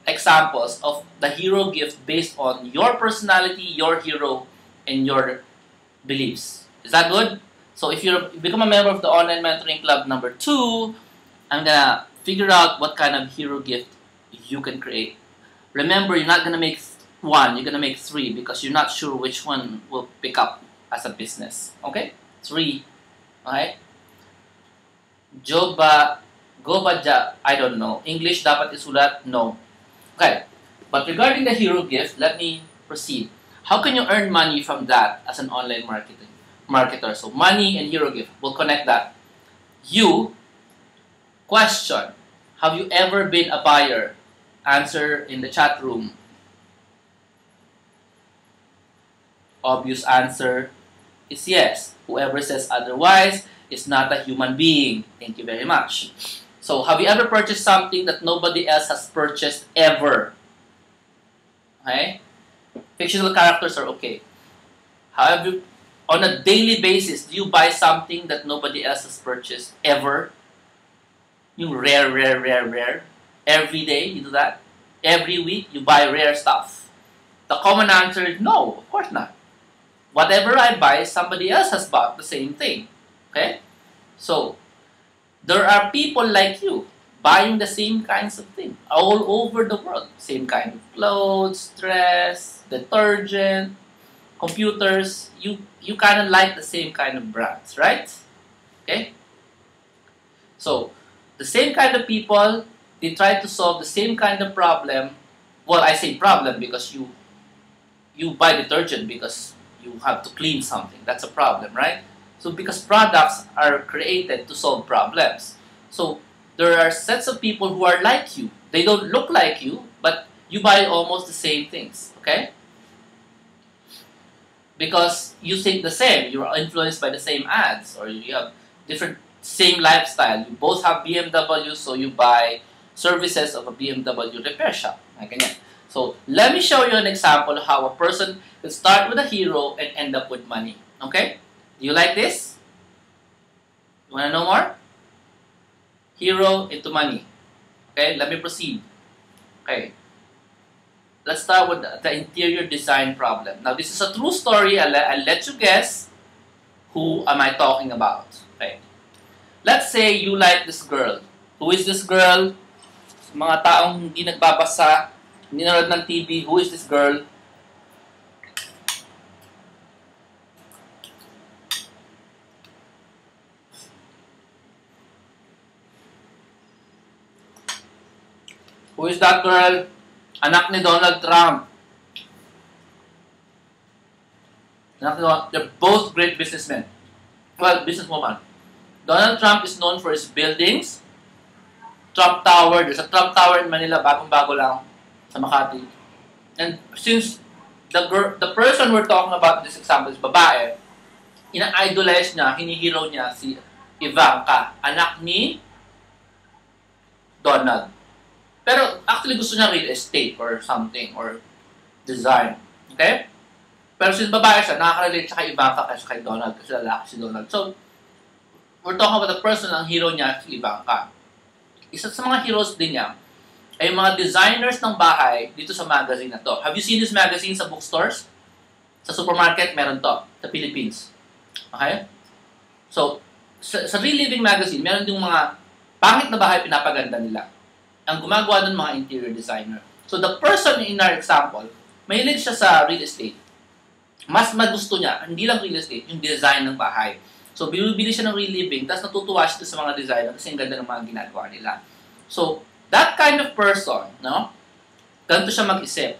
examples of the hero gift based on your personality, your hero, and your beliefs. Is that good? So if you become a member of the Online Mentoring Club number two, I'm gonna figure out what kind of hero gift you can create. Remember, you're not gonna make one, you're gonna make three because you're not sure which one will pick up as a business. Okay? Three. Alright? Joba, Goba ja, I don't know. English dapat isulat? No. Okay, but regarding the hero gift, let me proceed. How can you earn money from that as an online marketing marketer? So money and hero gift, we'll connect that. You, question, have you ever been a buyer? Answer in the chat room. Obvious answer is yes. Whoever says otherwise is not a human being. Thank you very much. So, have you ever purchased something that nobody else has purchased ever? Okay? Fictional characters are okay. Have you, on a daily basis, do you buy something that nobody else has purchased ever? You rare, rare, rare, rare. Every day you do that. Every week you buy rare stuff. The common answer is no, of course not. Whatever I buy, somebody else has bought the same thing. Okay? So, there are people like you buying the same kinds of things all over the world. Same kind of clothes, dress, detergent, computers. You, you kind of like the same kind of brands, right? Okay? So, the same kind of people, they try to solve the same kind of problem. Well, I say problem because you, you buy detergent because you have to clean something. That's a problem, right? So because products are created to solve problems. So there are sets of people who are like you. They don't look like you, but you buy almost the same things, okay? Because you think the same. You are influenced by the same ads, or you have different same lifestyle. You both have B M W, so you buy services of a B M W repair shop. Like ganyan. So, let me show you an example of how a person can start with a hero and end up with money. Okay? Do you like this? You want to know more? Hero into money. Okay? Let me proceed. Okay. Let's start with the interior design problem. Now, this is a true story. I'll, I'll let you guess who am I talking about. Okay? Let's say you like this girl. Who is this girl? Mga taong hindi nagbabasa, hindi nanonood ng T V, who is this girl? Who is that girl? Anak ni Donald Trump. Anak ni Donald, they're both great businessmen. Well, businesswoman. Donald Trump is known for his buildings. Trump Tower. There's a Trump Tower in Manila, bagong-bago lang. Sa Makati. And since the girl, the person we're talking about in this example is babae, ina-idolize niya, hinihero niya si Ivanka, anak ni Donald. Pero actually gusto niya real estate or something or design. Okay? Pero since babae siya, nakaka-relate siya kay Ivanka kasi kay Donald, kasi lalaki si Donald. So, we're talking about the person, ang hero niya si Ivanka. Isa sa mga heroes din niya, ay mga designers ng bahay dito sa magazine na to. Have you seen this magazine sa bookstores? Sa supermarket, meron to. Sa Philippines. Okay? So, sa, sa Real Living magazine, meron yung mga pangit na bahay pinapaganda nila. Ang gumagawa ng mga interior designer. So, the person in our example, mahilig siya sa real estate. Mas magusto niya, hindi lang real estate, yung design ng bahay. So, binibili siya ng Real Living, tapos natutuwa siya sa mga designer kasi ang ganda ng mga ginagawa nila. So, that kind of person, no? Ganito siya mag-isip.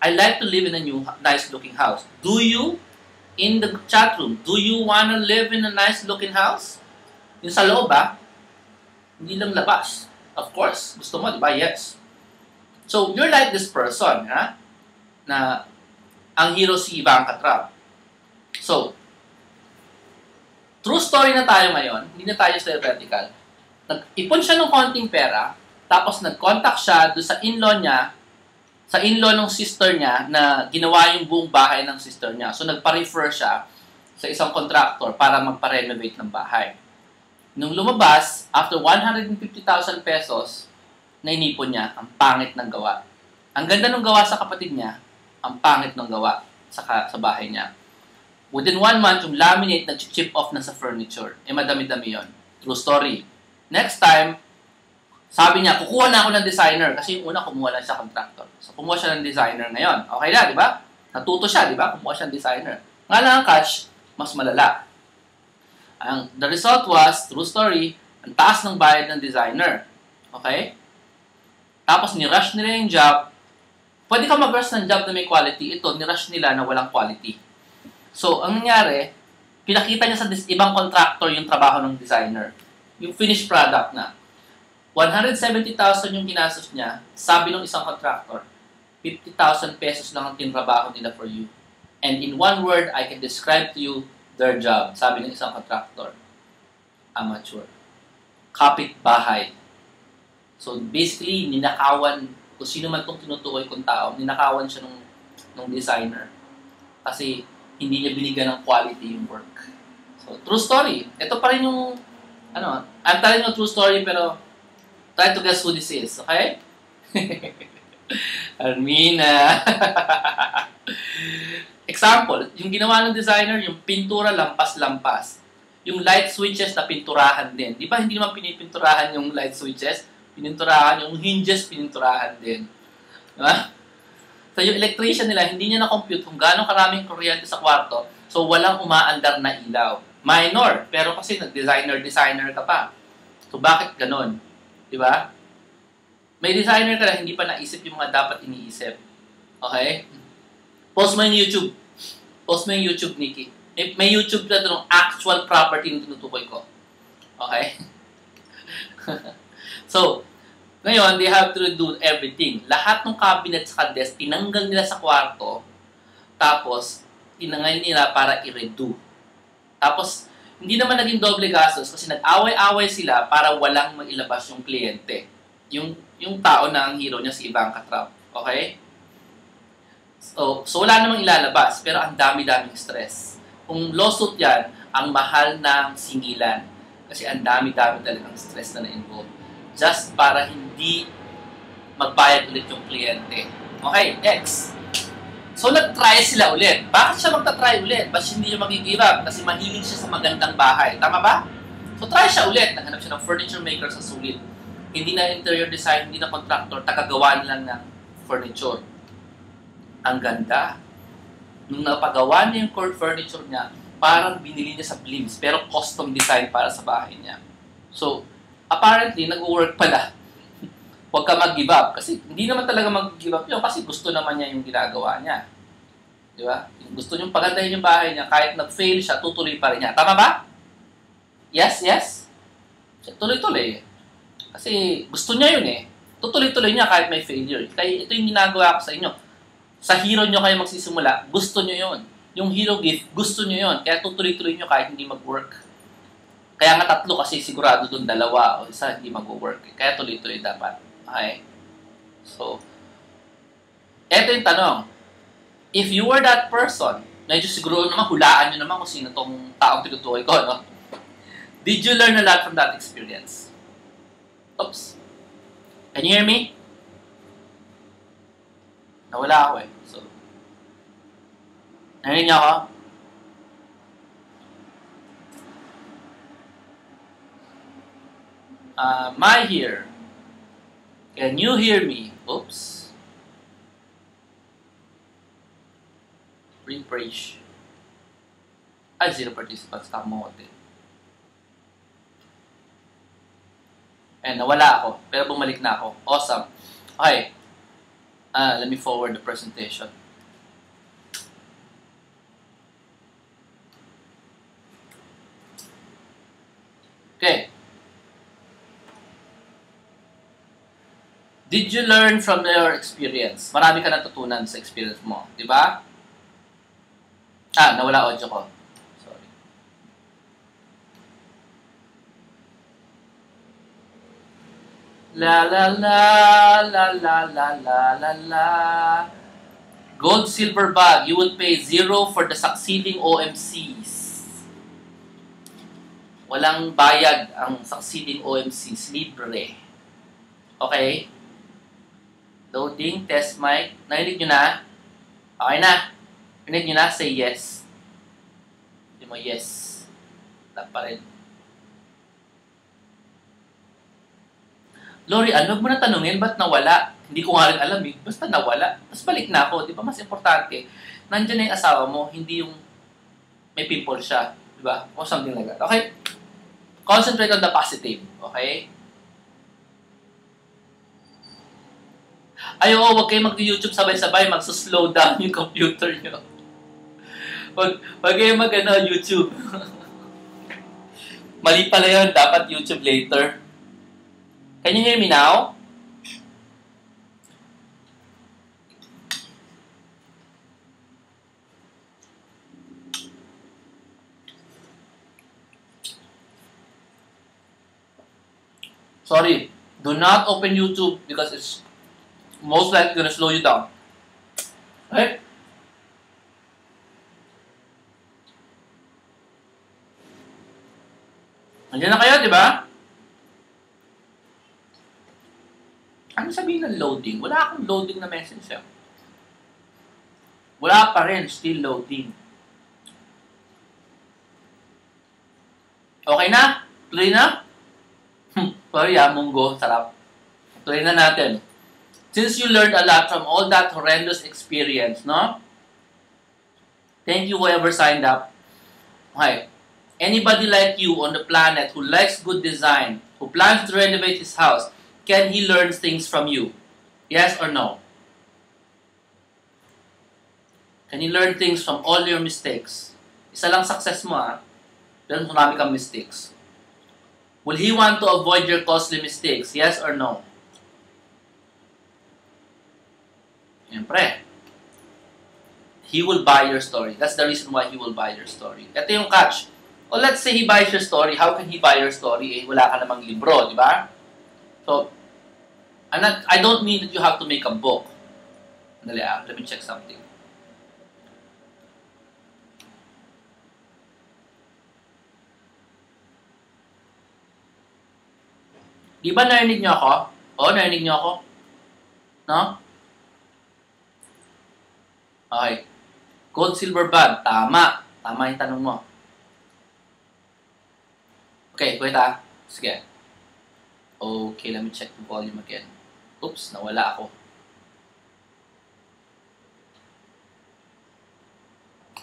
I like to live in a new, nice-looking house. Do you, in the chat room, do you wanna live in a nice-looking house? Yung sa loob, ah, hindi lang labas. Of course, gusto mo, di ba? Yes. So, you're like this person, ha? Na, ang hero si Ivanka Trump. So, true story na tayo ngayon, hindi na tayo theoretical. Nag-ipon siya ng konting pera, tapos nag-contact siya doon sa in-law niya, sa in-law ng sister niya na ginawa yung buong bahay ng sister niya. So nagpa-refer siya sa isang contractor para magpa-renovate ng bahay. Nung lumabas, after one hundred fifty thousand pesos, nainipon niya ang pangit ng gawa. Ang ganda ng gawa sa kapatid niya, ang pangit ng gawa sa, sa bahay niya. Within one month, yung laminate nag-chip off na sa furniture. Eh madami-dami yun. True story. Next time, sabi niya, kukuha na ako ng designer. Kasi yung una, kumuha lang siya contractor. So, kumuha siya ng designer ngayon. Okay na, di ba? Natuto siya, di ba? Kumuha siya ng designer. Nga lang ang catch, mas malala. Ang, the result was, true story, ang taas ng bayad ng designer. Okay? Tapos, nirush nila yung job. Pwede ka mag-rush ng job na may quality. Ito, nirush nila na walang quality. So, ang nangyari, pinakita niya sa ibang contractor yung trabaho ng designer. Yung finished product na. one hundred seventy thousand yung ginastos niya, sabi ng isang contractor, fifty thousand pesos lang ang tinrabaho nila for you. And in one word, I can describe to you their job. Sabi ng isang contractor, amateur. Kapitbahay. So basically, ninakawan, kung sino man itong tinutukoy kong tao, ninakawan siya nung, nung designer. Kasi hindi niya binigyan ng quality yung work. So true story. Ito pa rin yung, ano, I'm telling you a true story pero try to guess who this is, okay? Armina! Example, yung ginawa ng designer, yung pintura lampas-lampas. Yung light switches na pinturahan din. Di ba hindi naman pinipinturahan yung light switches? Pininturahan yung hinges, pininturahan din. Diba? So yung electrician nila, hindi niya na-compute kung gano'ng karaming kuryente sa kwarto. So walang umaandar na ilaw. Minor, pero kasi nag-designer-designer ka pa. So bakit ganon? Diba? May designer ka lang, hindi pa naisip yung mga dapat iniisip. Okay? Post mo yung YouTube. Post mo yung YouTube, Nikki. May, may YouTube na ng actual property na tinutukoy ko. Okay? So, ngayon, they have to do everything. Lahat ng cabinet sa desk, tinanggal nila sa kwarto, tapos, tinanggal nila para i-redo. Tapos, Hindi naman naging doble gastos kasi nag-away-away sila para walang mailabas yung kliyente. Yung, yung tao na ang hero niya si Ivanka Trump. Okay? So, so wala namang ilalabas pero ang dami-daming stress. Kung lawsuit yan, ang mahal ng singilan. Kasi ang dami-dami talagang stress na na-involve. Just para hindi magbayad ulit yung kliyente. Okay, next. So, nag-try sila ulit. Bakit siya magta-try ulit? Ba't hindi niya mag-give up? Kasi mahilig siya sa magandang bahay. Tama ba? So, try siya ulit. Naghanap siya ng furniture maker sa sulit. Hindi na interior design, hindi na contractor. Tagagawa lang ng furniture. Ang ganda. Nung napagawa niya yung core furniture niya, parang binili niya sa Blims, pero custom design para sa bahay niya. So, apparently, nag-work pala. Huwag ka mag-give up. Kasi hindi naman talaga mag-give up yun kasi gusto naman niya yung ginagawa niya. Di ba? Gusto niyong pagandahin yung bahay niya. Kahit nag-fail siya, tutuloy pa rin niya. Tama ba? Yes, yes? Tuloy-tuloy. Kasi gusto niya yun eh. Tutuloy-tuloy niya kahit may failure. Kaya ito yung ginagawa ko sa inyo. Sa hero niyo kayo magsisimula, gusto niyo yun. Yung hero gift, gusto niyo yun. Kaya tutuloy-tuloy niyo kahit hindi mag-work. Kaya nga tatlo kasi sigurado doon dalawa o isa hindi mag-work. Kaya tuloy-tuloy dapat. Okay. So, eto yung tanong. If you were that person, medyo siguro naman, hulaan nyo naman kung sino tong taong tinutukoy ko, no? Did you learn a lot from that experience? Oops. Can you hear me? Nawala ako eh. So, narinig niyo ako? Uh, my here. Can you hear me? Oops. Refresh. Ay, zero participants. Kamote. Eh, nawala ako. Pero bumalik na ako. Awesome. Okay. Uh, let me forward the presentation. Okay. Did you learn from your experience? Marami ka natutunan sa experience mo, di ba? Ah, nawala audio ko. Sorry. La la la, la la la la la la. Gold, silver bag, you would pay zero for the succeeding O M Cs. Walang bayad ang succeeding O M Cs, libre. Okay? Loading, test mic. Narinig nyo na? Okay na. Narinig nyo na? Say yes. Hindi mo yes. Wala pa rin. Lory, ano? Huwag mo na tanungin. Ba't nawala? Hindi ko nga rin alam eh. Basta nawala. Mas balik na ako. Di ba? Mas importante. Nandiyan na yung asawa mo. Hindi yung may pimple siya. Di ba? Or something like that. Okay? Concentrate on the positive. Okay? Ay, oo, huwag kayo mag-YouTube sabay-sabay, magsuslow down yung computer nyo. Huwag, huwag kayo mag-YouTube. Mali pala yun, dapat YouTube later. Can you hear me now? Sorry, do not open YouTube because it's most likely gonna slow you down. Right? Nandiyan na kayo, di ba? Ano sabihin ng loading? Wala akong loading na message siya. Wala pa rin, still loading. Okay na? Tuloy na? Hmm, sorry ah, munggo, sarap. Tuloy na natin. Since you learned a lot from all that horrendous experience, no? Thank you whoever signed up. Hi. Anybody like you on the planet who likes good design, who plans to renovate his house, can he learn things from you? Yes or no? Can he learn things from all your mistakes? Isa lang success mo ah. Pero marami kang mistakes. Will he want to avoid your costly mistakes? Yes or no? Siyempre, he will buy your story. That's the reason why he will buy your story. Ito yung catch. Well, let's say he buys your story. How can he buy your story? Eh, wala ka namang libro, di ba? So, I'm not, I don't mean that you have to make a book. Andali, ah, let me check something. Di ba narinig niyo ako? Oo, narinig niyo ako? No? Okay. Gold, silver bag. Tama. Tama yung tanong mo. Okay, wait ah. Sige. Okay, let me check the volume again. Oops, nawala ako.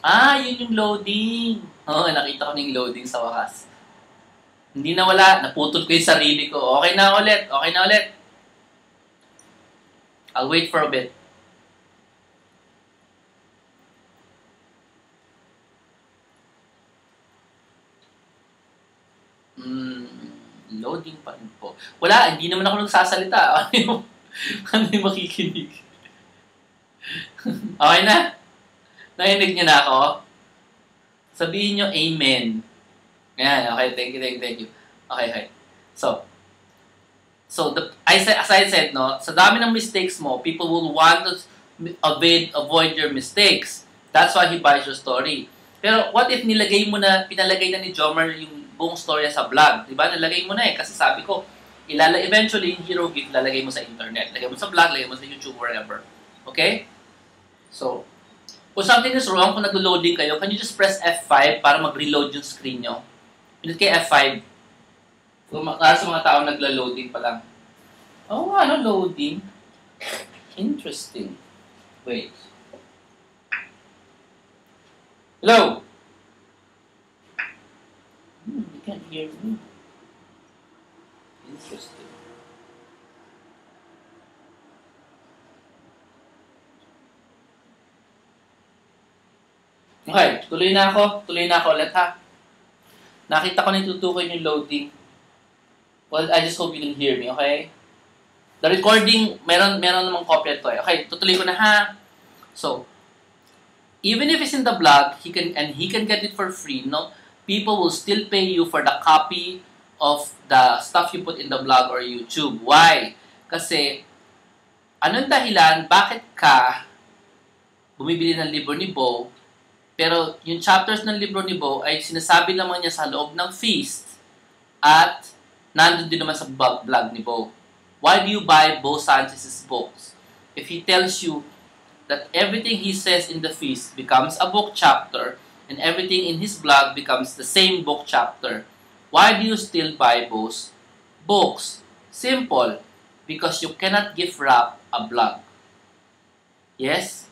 Ah, yun yung loading. Oh, nakita ko na yung loading sa wakas. Hindi nawala. Naputol ko yung sarili ko. Okay na ulit. Okay na ulit. I'll wait for a bit. Loading pa rin po. Wala, hindi naman ako nagsasalita. Ano yung, ano yung makikinig? Okay na? Nainig niyo na ako? Sabihin niyo, Amen. Ayan, okay, thank you, thank you, thank you. Okay, okay. So, so the, I said, as I said, no, sa dami ng mistakes mo, people will want to avoid, avoid your mistakes. That's why he buys your story. Pero what if nilagay mo na, pinalagay na ni Jomar yung buong storya sa vlog, di ba? Nalagay mo na eh. Kasi sabi ko, ilala eventually, yung hero gift, lalagay mo sa internet. Lagay mo sa vlog, lagay mo sa YouTube, wherever. Okay? So, kung something is wrong, kung nag-loading kayo, can you just press F five para mag-reload yung screen nyo? Pinit kayo F five. Kung sa mga tao nagla-loading pa lang. Oh, ano loading? Interesting. Wait. Hello? You can't hear me. Interesting. Okay, tuloy na ako. Tuloy na ako ulit ha. Nakita ko na itutukoy yung loading. Well, I just hope you can hear me, okay? The recording, meron, meron namang copy ito eh. Okay, tutuloy ko na ha. So, even if it's in the blog, he can, and he can get it for free, no? People will still pay you for the copy of the stuff you put in the blog or YouTube. Why? Kasi, anong dahilan, bakit ka bumibili ng libro ni Bo, pero yung chapters ng libro ni Bo ay sinasabi naman niya sa loob ng Feast at nandun din naman sa blog ni Bo. Why do you buy Bo Sanchez's books? If he tells you that everything he says in the Feast becomes a book chapter, and everything in his blog becomes the same book chapter. Why do you still buy Bo's books? Simple, because you cannot give rap a blog. Yes?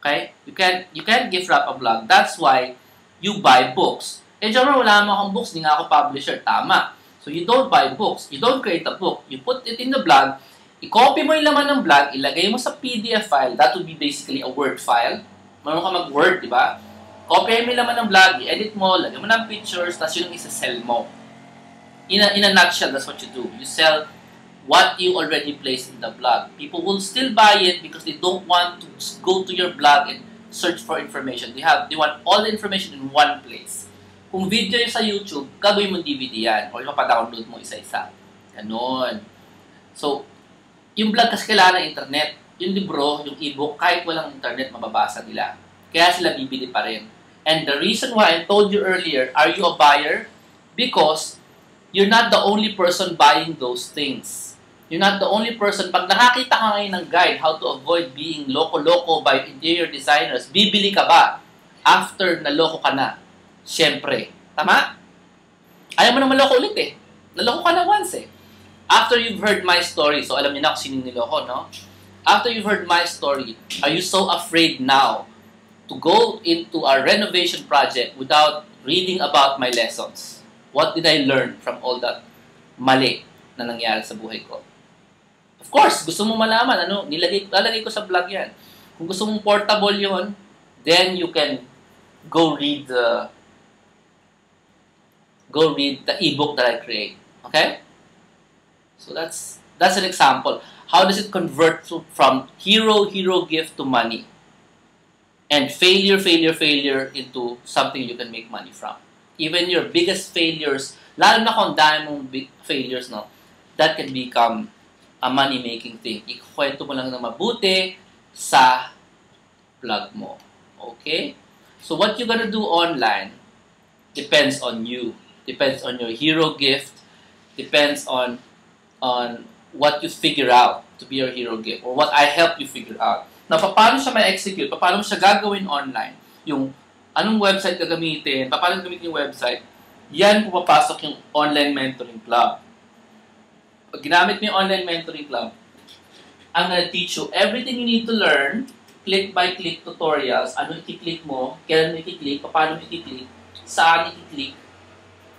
Okay? You can't, you can't give rap a blog. That's why you buy books. Eh, Jomar, wala naman akong books, hindi nga ako publisher. Tama. So you don't buy books. You don't create a book. You put it in the blog. I-copy mo yung laman ng blog, ilagay mo sa P D F file. That would be basically a Word file. Marunong ka mag-word, di ba? Copy mo naman ng vlog, i-edit mo, lagyan mo ng pictures, tapos yun ang isa-sell mo. In a, in a nutshell, that's what you do. You sell what you already placed in the blog. People will still buy it because they don't want to go to your blog and search for information. They have, they want all the information in one place. Kung video yun sa YouTube, gagawin mo D V D yan or ipapadownload mo isa-isa. Ganon. So, yung blog kasi kailangan ng internet. Yung libro, yung e-book, kahit walang internet, mababasa nila. Kaya sila bibili pa rin. And the reason why I told you earlier, are you a buyer? Because you're not the only person buying those things. You're not the only person. Pag nakakita ka ngayon ng guide, how to avoid being loko-loko by interior designers, bibili ka ba after naloko ka na? Siyempre. Tama? Ayaw mo na maloko ulit eh. Naloko ka na once eh. After you've heard my story, so alam niyo na kung sinong niloko, no? After you've heard my story, are you so afraid now to go into a renovation project without reading about my lessons? What did I learn from all that mali na nangyari sa buhay ko? Of course, gusto mo malaman, ano, nilagay, lalagay ko sa vlog yan. Kung gusto mong portable yon, then you can go read the go read the e-book that I create. Okay? So that's that's an example. How does it convert to, from hero, hero gift to money? and failure, failure, failure into something you can make money from. Even your biggest failures, lalo na kung dahil mong big failures, no, that can become a money-making thing. Ikukwento mo lang na mabuti sa plug mo. Okay? So what you're gonna do online depends on you. Depends on your hero gift. Depends on on what you figure out to be your hero gift, or what I help you figure out. Na paano siya ma-execute, paano siya gagawin online, yung anong website gagamitin, paano gamitin yung website, yan pupapasok yung online mentoring club. Pag ginamit mo yung online mentoring club, I'm gonna teach you everything you need to learn, click-by-click tutorials, ano i-click mo, kailan mo i-click, paano mo i-click, saan i-click,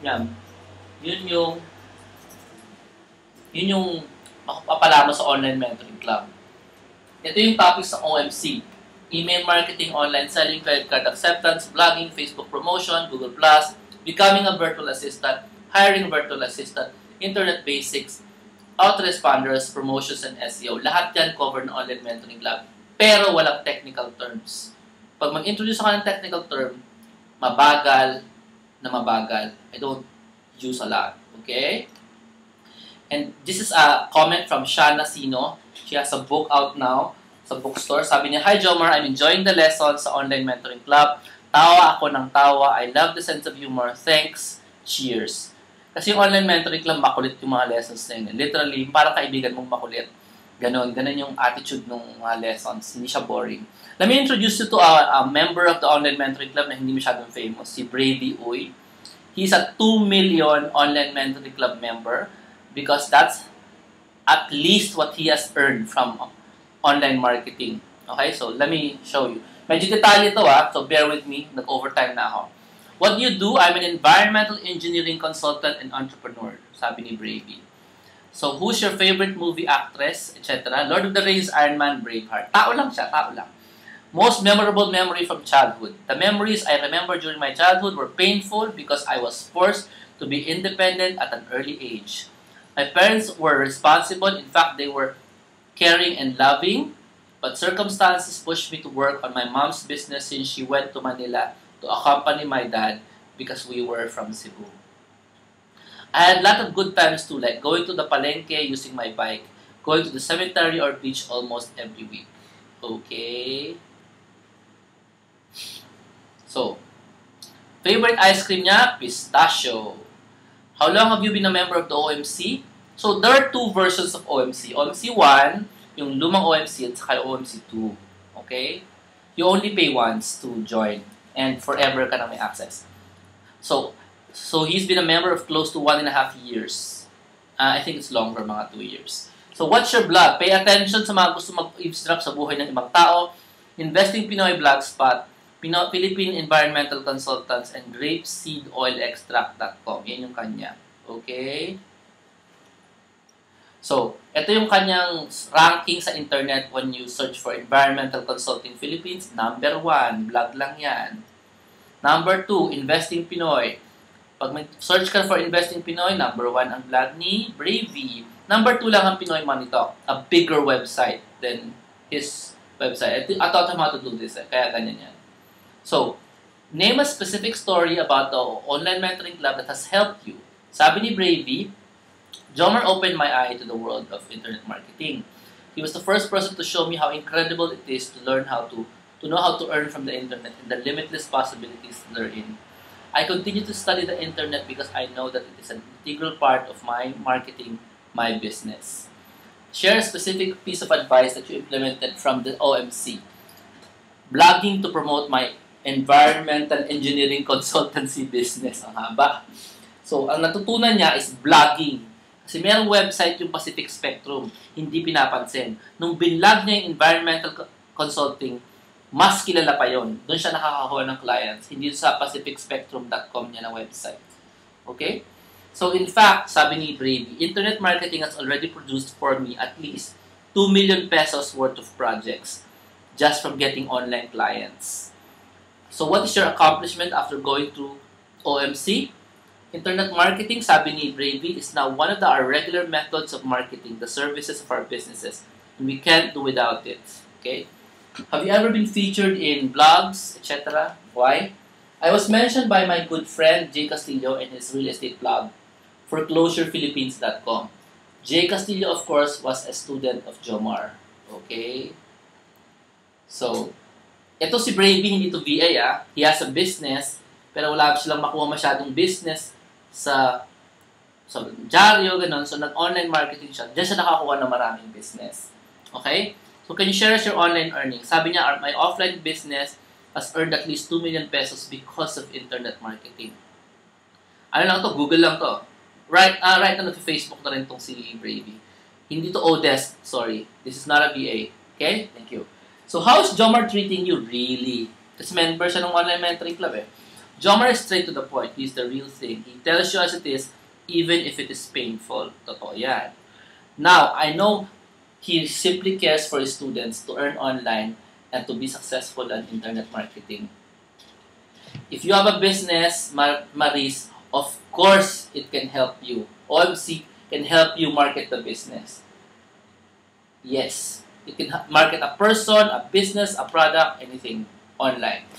yan. Yun yung, yun yung makapapala mo sa online mentoring club. Ito yung topics ng O M C. Email marketing, online selling, credit card acceptance, blogging, Facebook promotion, Google plus, becoming a virtual assistant, hiring a virtual assistant, internet basics, autoresponders, promotions, and S E O. Lahat yan covered ng online mentoring lab. Pero walang technical terms. Pag mag-introduce ka ng technical term, mabagal na mabagal. I don't use a lot. Okay? And this is a comment from Shana Sino. She has a book out now sa bookstore. Sabi niya, "Hi Jomar, I'm enjoying the lessons sa online mentoring club. Tawa ako ng tawa. I love the sense of humor. Thanks. Cheers." Kasi yung online mentoring club, makulit yung mga lessons na yun. Literally, parang kaibigan mong makulit. Ganon, ganon yung attitude ng mga lessons. Hindi siya boring. Let me introduce you to a, a member of the online mentoring club na hindi masyadong famous, si Brady Uy. He's a two million online mentoring club member because that's at least what he has earned from online marketing. Okay, so let me show you. Medyo detalye ito ah, so bear with me, nag-overtime na ako. What do you do? I'm an environmental engineering consultant and entrepreneur, sabi ni Bravey. So, who's your favorite movie actress, et cetera? Lord of the Rings, Iron Man, Braveheart. Tao lang siya, tao lang. Most memorable memory from childhood. The memories I remember during my childhood were painful because I was forced to be independent at an early age. My parents were responsible, in fact, they were caring and loving, but circumstances pushed me to work on my mom's business since she went to Manila to accompany my dad because we were from Cebu. I had a lot of good times too, like going to the palengke using my bike, going to the cemetery or beach almost every week. Okay. So, favorite ice cream niya? Pistachio. How long have you been a member of the O M C? So, there are two versions of O M C. O M C one, yung lumang O M C, at saka O M C two. Okay? You only pay once to join and forever ka na may access. So, so he's been a member of close to one and a half years. Uh, I think it's longer, mga two years. So, what's your blog? Pay attention sa mga gusto mag-eavesdrop sa buhay ng ibang tao. Investing Pinoy Blogspot, Pino, Philippine Environmental Consultants, and grapeseed oil extract dot com. Yan yung kanya. Okay? So, ito yung kanyang ranking sa internet when you search for Environmental Consulting Philippines. Number one, blog lang yan. Number two, Investing Pinoy. Pag mag-search ka for Investing Pinoy, number one ang blog ni Bravey. Number two lang ang Pinoy Money Talk. A bigger website than his website. I, th I taught him how to do this. Eh. Kaya ganyan yan. So, name a specific story about the online mentoring club that has helped you. Sabi ni Bravey, Jomar opened my eye to the world of internet marketing. He was the first person to show me how incredible it is to learn how to, to know how to earn from the internet and the limitless possibilities therein. I continue to study the internet because I know that it is an integral part of my marketing, my business. Share a specific piece of advice that you implemented from the O M C. Blogging to promote my environmental engineering consultancy business. Ang haba. So, ang natutunan niya is blogging. Kasi merong website yung Pacific Spectrum, hindi pinapansin. Nung binlog niya yung environmental consulting, mas kilala pa yon. Doon siya nakakakuha ng clients, hindi sa pacific spectrum dot com niya na website. Okay? So, in fact, sabi ni Brady, internet marketing has already produced for me at least two million pesos worth of projects just from getting online clients. So, what is your accomplishment after going through O M C? Internet marketing, sabi ni Bravey, is now one of the, our regular methods of marketing, the services of our businesses, and we can't do without it. Okay? Have you ever been featured in blogs, et cetera? Why? I was mentioned by my good friend Jay Castillo and his real estate blog, foreclosure philippines dot com. Jay Castillo, of course, was a student of Jomar. Okay? So, ito si Brady, hindi to V A, ah. He has a business, pero wala silang makuha masyadong business sa sa dyaryo, ganun. So, nag-online marketing siya. Diyan siya nakakuha ng maraming business. Okay? So, can you share us your online earnings? Sabi niya, my offline business has earned at least two million pesos because of internet marketing. Ano lang to? Google lang to. Right, uh, right na to Facebook na rin tong si Brady. Hindi to Odesk. Sorry. This is not a V A. Okay? Thank you. So, how is Jomar treating you really? Kasi member siya ng online mentoring club eh. Jomar is straight to the point. He's the real thing. He tells you as it is, even if it is painful. Totoo yan. Now, I know he simply cares for his students to earn online and to be successful at internet marketing. If you have a business, Maris, of course it can help you. O M C can help you market the business. Yes. You can market a person, a business, a product, anything online.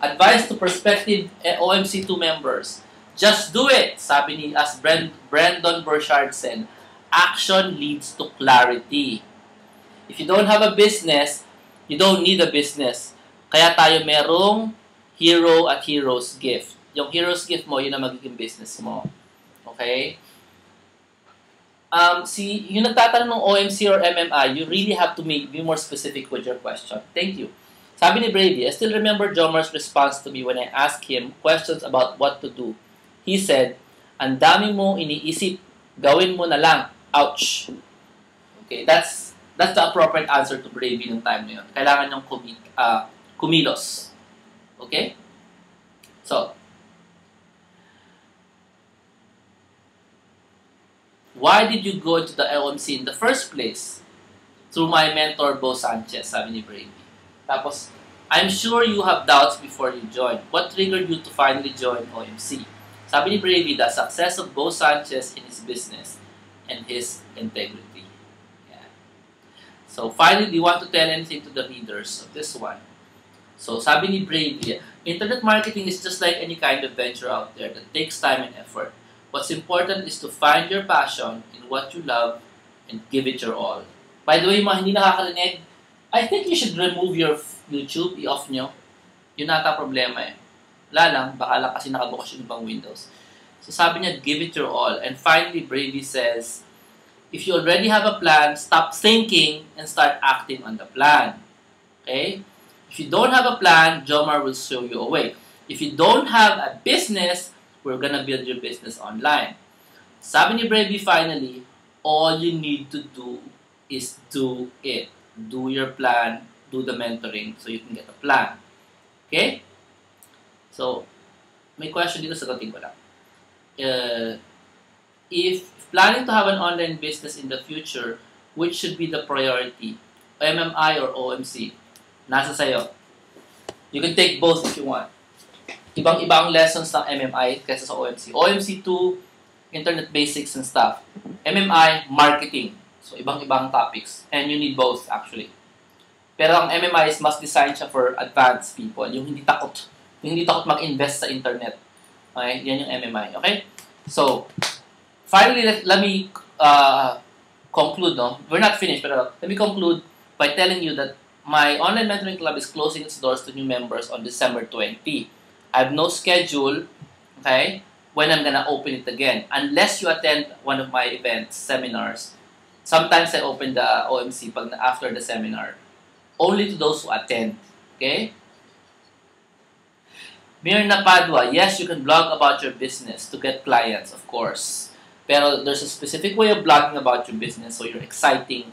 Advice to prospective O M C two members. Just do it, sabi ni as Brand, Brandon Burchardson. Action leads to clarity. If you don't have a business, you don't need a business. Kaya tayo merong hero at hero's gift. Yung hero's gift mo, yun ang magiging business mo. Okay? Um, see, yung nagtatanong ng O M C or M M I, you really have to make, be more specific with your question. Thank you. Sabi ni Brady, I still remember Jomar's response to me when I asked him questions about what to do. He said, ang dami mong iniisip, gawin mo na lang. Ouch. Okay, that's that's the appropriate answer to Brady nung time na yun. Kailangan niyong kumi, uh, kumilos. Okay? So, why did you go to the O M C in the first place? Through my mentor, Bo Sanchez, sabi ni Brady. Tapos, I'm sure you have doubts before you join. What triggered you to finally join O M C? Sabi ni Brady, the success of Bo Sanchez in his business and his integrity. Yeah. So, finally, do you want to tell anything to the readers of this one? So, sabi ni Brady, internet marketing is just like any kind of venture out there that takes time and effort. What's important is to find your passion in what you love and give it your all. By the way, mga hindi nakakarinig, I think you should remove your YouTube, i-off nyo. Yun nata problema eh. Wala lang, baka lang kasi nakabukas yung ibang Windows. So sabi niya, give it your all. And finally, Brady says, if you already have a plan, stop thinking and start acting on the plan. Okay? If you don't have a plan, Jomar will show you a way. If you don't have a business, we're gonna build your business online. Sabi ni Brady, finally, all you need to do is do it. Do your plan, do the mentoring, so you can get a plan. Okay? So, may question dito, sagutin ko lang. Uh, if planning to have an online business in the future, which should be the priority? M M I or O M C? Nasa sayo. You can take both if you want. Ibang-ibang lessons ng M M I kaysa sa O M C. O M C two, internet basics and stuff. M M I, marketing. So, ibang-ibang topics. And you need both, actually. Pero ang M M I is mas designed siya for advanced people. Yung hindi takot. Yung hindi takot mag-invest sa internet. Okay? Yan yung M M I. Okay? So, finally, let, let me uh, conclude, no? We're not finished, pero let me conclude by telling you that my online mentoring club is closing its doors to new members on December twentieth. I have no schedule, okay, when I'm gonna open it again. Unless you attend one of my events, seminars. Sometimes I open the O M C pag after the seminar. Only to those who attend, okay? Mirna Padua, yes, you can blog about your business to get clients, of course. Pero there's a specific way of blogging about your business, so you're exciting.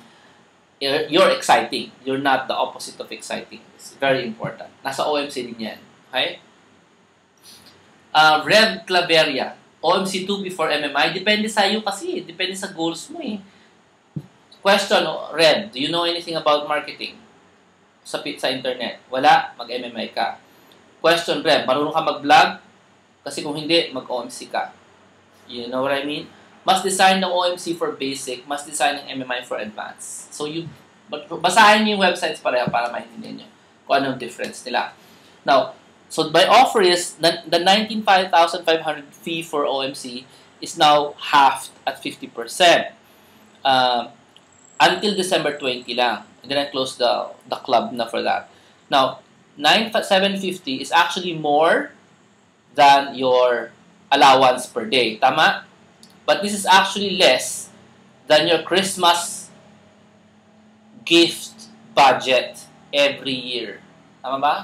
You're, you're exciting. You're not the opposite of exciting. It's very important. Nasa O M C din yan, okay? Uh, Rev Claveria, O M C two before M M I, depende sa'yo kasi, depende sa goals mo eh. Question, Rev, do you know anything about marketing? Sa, sa internet, wala, mag-M M I ka. Question, Rev, marunong ka mag-vlog? Kasi kung hindi, mag-O M C ka. You know what I mean? Mas design ng O M C for basic, mas design ng M M I for advanced. So you Basahin niyo yung websites pareho para maintindihan niyo kung ano yung difference nila. Now, so my offer is that the nineteen thousand five hundred fee for O M C is now halved at fifty percent uh, until December twentieth lang. And then I close the, the club na for that. Now, nine thousand seven hundred fifty is actually more than your allowance per day. Tama? But this is actually less than your Christmas gift budget every year. Tama ba?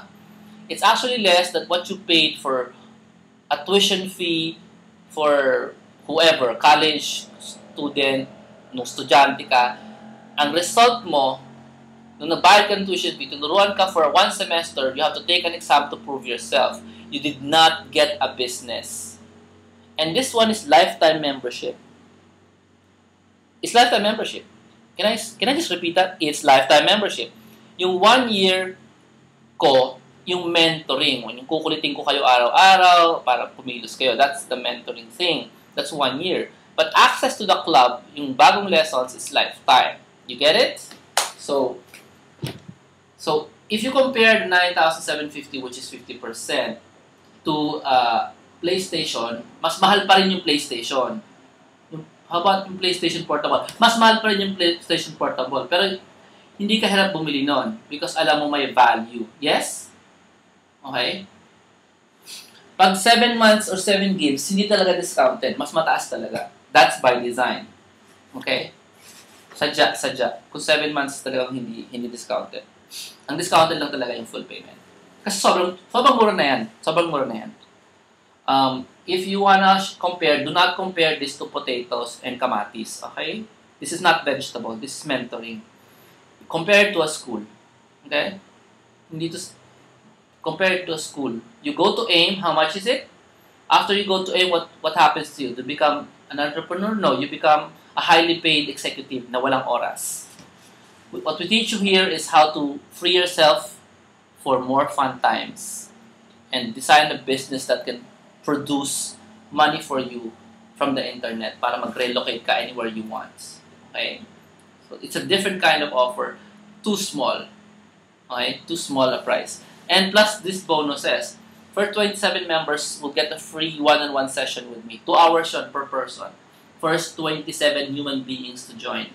It's actually less than what you paid for a tuition fee for whoever, college student, nung estudyante ka. Ang result mo, nung nabayad ka ng tuition fee, tinuruan ka for one semester, you have to take an exam to prove yourself. You did not get a business. And this one is lifetime membership. It's lifetime membership. Can I, can I just repeat that? It's lifetime membership. Yung one year ko, yung mentoring. Yung kukulitin ko kayo araw-araw para pumilos kayo. That's the mentoring thing. That's one year. But access to the club, yung bagong lessons, is lifetime. You get it? So, so if you compare nine thousand seven hundred fifty, which is fifty percent, to... Uh, PlayStation, mas mahal pa rin yung PlayStation. How about yung PlayStation Portable? Mas mahal pa rin yung PlayStation Portable. Pero hindi ka hirap bumili nun because alam mo may value. Yes? Okay? Pag seven months or seven games, hindi talaga discounted. Mas mataas talaga. That's by design. Okay? Sadya, sadya. Kung seven months talaga hindi, hindi discounted. Ang discounted lang talaga yung full payment. Kasi sobrang, sobrang mura na yan. Sobrang mura na yan. Um, if you wanna compare, do not compare this to potatoes and kamatis, okay? This is not vegetable. This is mentoring. Compare it to a school, okay? Hindi to compare it to a school. You go to AIM, how much is it? After you go to AIM, what, what happens to you? Do you become an entrepreneur? No, you become a highly paid executive na walang oras. What we teach you here is how to free yourself for more fun times and design a business that can produce money for you from the internet para mag-relocate ka anywhere you want. Okay? So, it's a different kind of offer. Too small. Okay? Too small a price. And plus, this bonus says, for twenty-seven members, will get a free one-on-one session with me. Two hours yun per person. First twenty-seven human beings to join.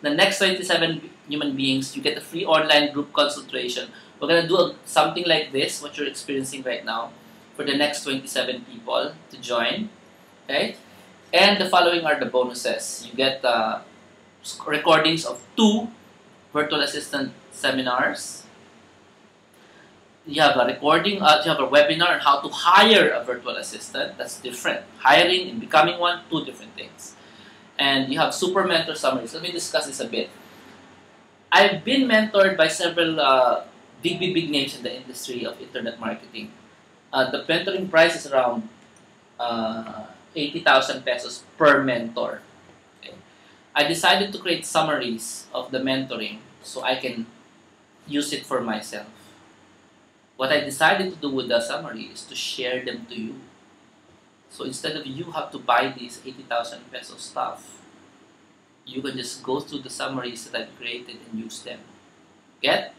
The next twenty-seven human beings, you get a free online group consultation. We're gonna do a, something like this, what you're experiencing right now, for the next twenty-seven people to join, okay? And the following are the bonuses. You get uh, recordings of two virtual assistant seminars. You have a recording, uh, you have a webinar on how to hire a virtual assistant. That's different. Hiring and becoming one, two different things. And you have super mentor summaries. Let me discuss this a bit. I've been mentored by several uh, big, big, big names in the industry of internet marketing. Uh, the mentoring price is around uh, eighty thousand pesos per mentor. Okay. I decided to create summaries of the mentoring so I can use it for myself. What I decided to do with the summary is to share them to you. So instead of you have to buy these eighty thousand peso stuff, you can just go through the summaries that I've created and use them. Get?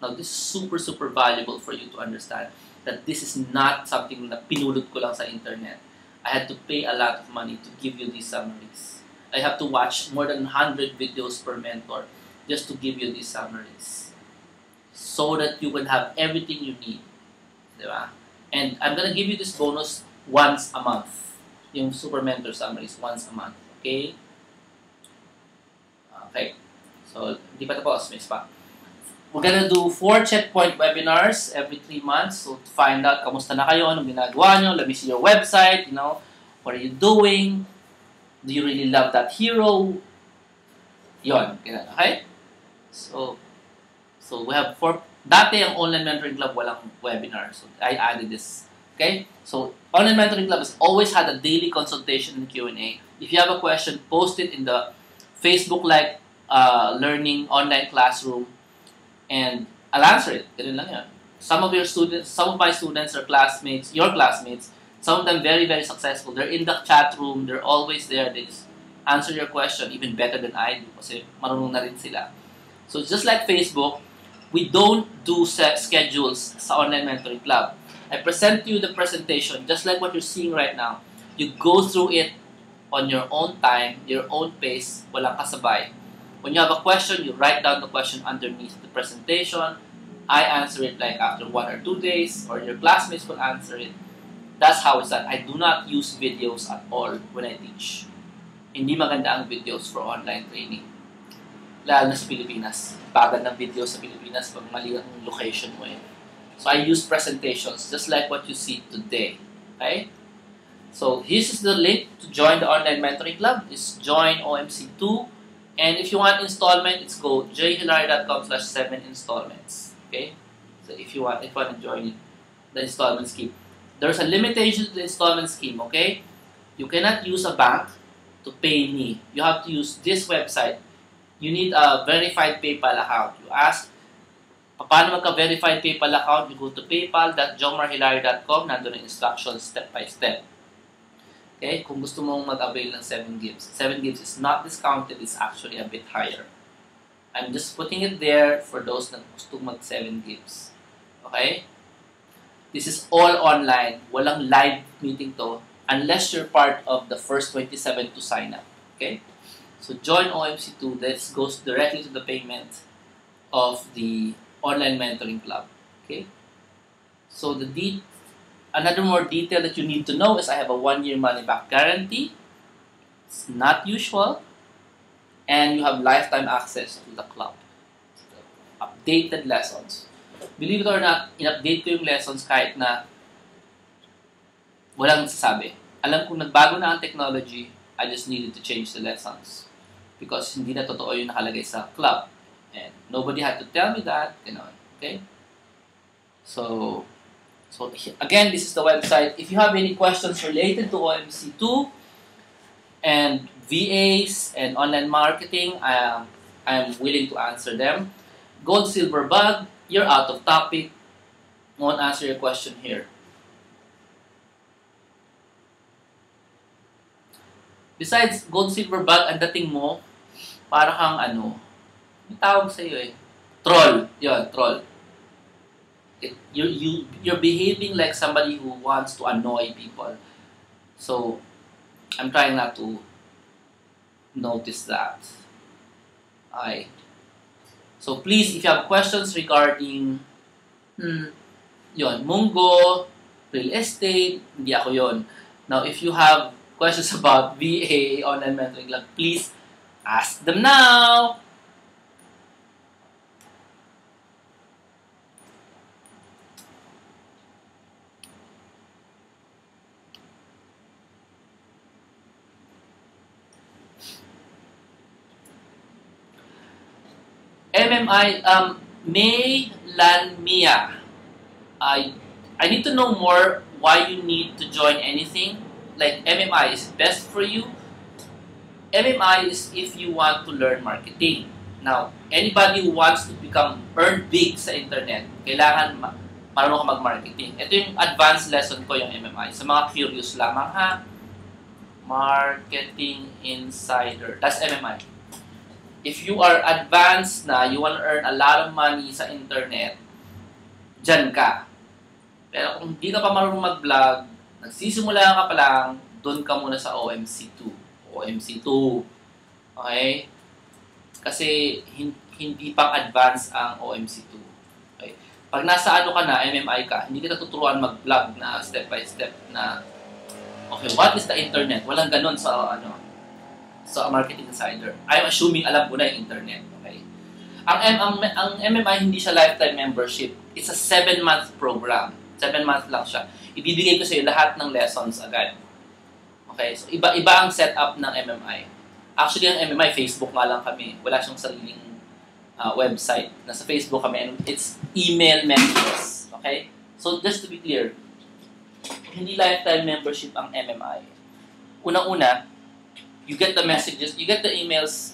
Now, this is super, super valuable for you to understand that this is not something na pinulot ko lang sa internet. I had to pay a lot of money to give you these summaries. I have to watch more than one hundred videos per mentor just to give you these summaries so that you can have everything you need. Diba? And I'm gonna give you this bonus once a month. Yung super mentor summaries once a month. Okay? Okay. So, di pa tapos, may spa. We're gonna do four checkpoint webinars every three months. So to find out kamusta na kayo, anong ginagawa nyo, let me see your website, you know, what are you doing? Do you really love that hero? Yon, okay? So, so we have four. Dati ang online mentoring club walang webinar, so I added this. Okay? So online mentoring club has always had a daily consultation and Q and A. If you have a question, post it in the Facebook like uh, learning online classroom. And I'll answer it. Ganun lang yan. Some of your students, some of my students are classmates, your classmates. Some of them very, very successful. They're in the chat room. They're always there. They just answer your question even better than I do kasi marunong na rin sila. So just like Facebook, we don't do schedules sa Online Mentoring Club. I present to you the presentation just like what you're seeing right now. You go through it on your own time, your own pace, walang kasabay. When you have a question, you write down the question underneath the presentation. I answer it like after one or two days, or your classmates will answer it. That's how it's done. I do not use videos at all when I teach. Hindi maganda ang videos for online training. Lalo na sa Pilipinas. Bagal ng video sa Pilipinas pag mali ang location mo eh. So I use presentations just like what you see today. Okay? So this is the link to join the Online Mentoring Club. It's join O M C two. And if you want installment, it's go j hilario dot com slash seven installments. Okay? So if you want, if you want to join it, the installment scheme. There's a limitation to the installment scheme, okay? You cannot use a bank to pay me. You have to use this website. You need a verified PayPal account. You ask, paano magka-verified PayPal account? You go to paypal dot jomar hilario dot com. Nandun ang instructions step by step. Okay? Kung gusto mong mag-avail ng seven gifts. seven gifts is not discounted. It's actually a bit higher. I'm just putting it there for those na gusto mag-seven gifts. Okay? This is all online. Walang live meeting to unless you're part of the first twenty-seven to sign up. Okay? So join O M C two. This goes directly to the payment of the Online Mentoring Club. Okay? So the de another more detail that you need to know is I have a one-year money-back guarantee. It's not usual. And you have lifetime access to the club. Updated lessons. Believe it or not, in-update ko yung lessons kahit na walang sasabi. Alam kong nagbago na ang technology, I just needed to change the lessons. Because hindi na totoo yung nakalagay sa club. And nobody had to tell me that, you know, okay? So, so again, this is the website. If you have any questions related to O M C two and V As and online marketing, I am, I am willing to answer them. Gold, silver bug, you're out of topic. Won't answer your question here. Besides gold, silver bug, ang dating mo, para kang ano, may tawag sa'yo eh. Troll. Yun, troll. It, you, you, you're behaving like somebody who wants to annoy people. So, I'm trying not to notice that. Alright. So, please, if you have questions regarding hmm, yon, Munggo, real estate, hindi ako yon. Now, if you have questions about V A, online mentoring club, please ask them now. M M I, um, May Lanmia, I, I need to know more why you need to join anything. Like M M I is best for you. M M I is if you want to learn marketing. Now, anybody who wants to become, earn big sa internet, kailangan ma marunong ka mag-marketing. Ito yung advanced lesson ko yung M M I. Sa mga curious lamang ha, Marketing Insider. That's M M I. If you are advanced na, you want to earn a lot of money sa internet, dyan ka. Pero kung di ka pa marunong mag-vlog, nagsisimula ka pa lang, doon ka muna sa O M C two. O M C two. Okay? Kasi hindi pang advanced ang O M C two. Okay? Pag nasa ano ka na, M M I ka, hindi kita tuturuan mag-vlog na step by step na, okay, what is the internet? Walang ganun sa ano. So, a marketing insider. I'm assuming alam ko na yung internet. Okay? Ang, M ang, ang M M I, hindi siya lifetime membership. It's a seven month program. seven months lang siya. Ibibigay ko sa'yo lahat ng lessons agad. Okay? So, iba-iba ang setup ng M M I. Actually, ang M M I, Facebook nga lang kami. Wala siyang sariling uh, website. Nasa Facebook kami. And it's email messages. Okay? So, just to be clear, hindi lifetime membership ang M M I. Unang-una, you get the messages, you get the emails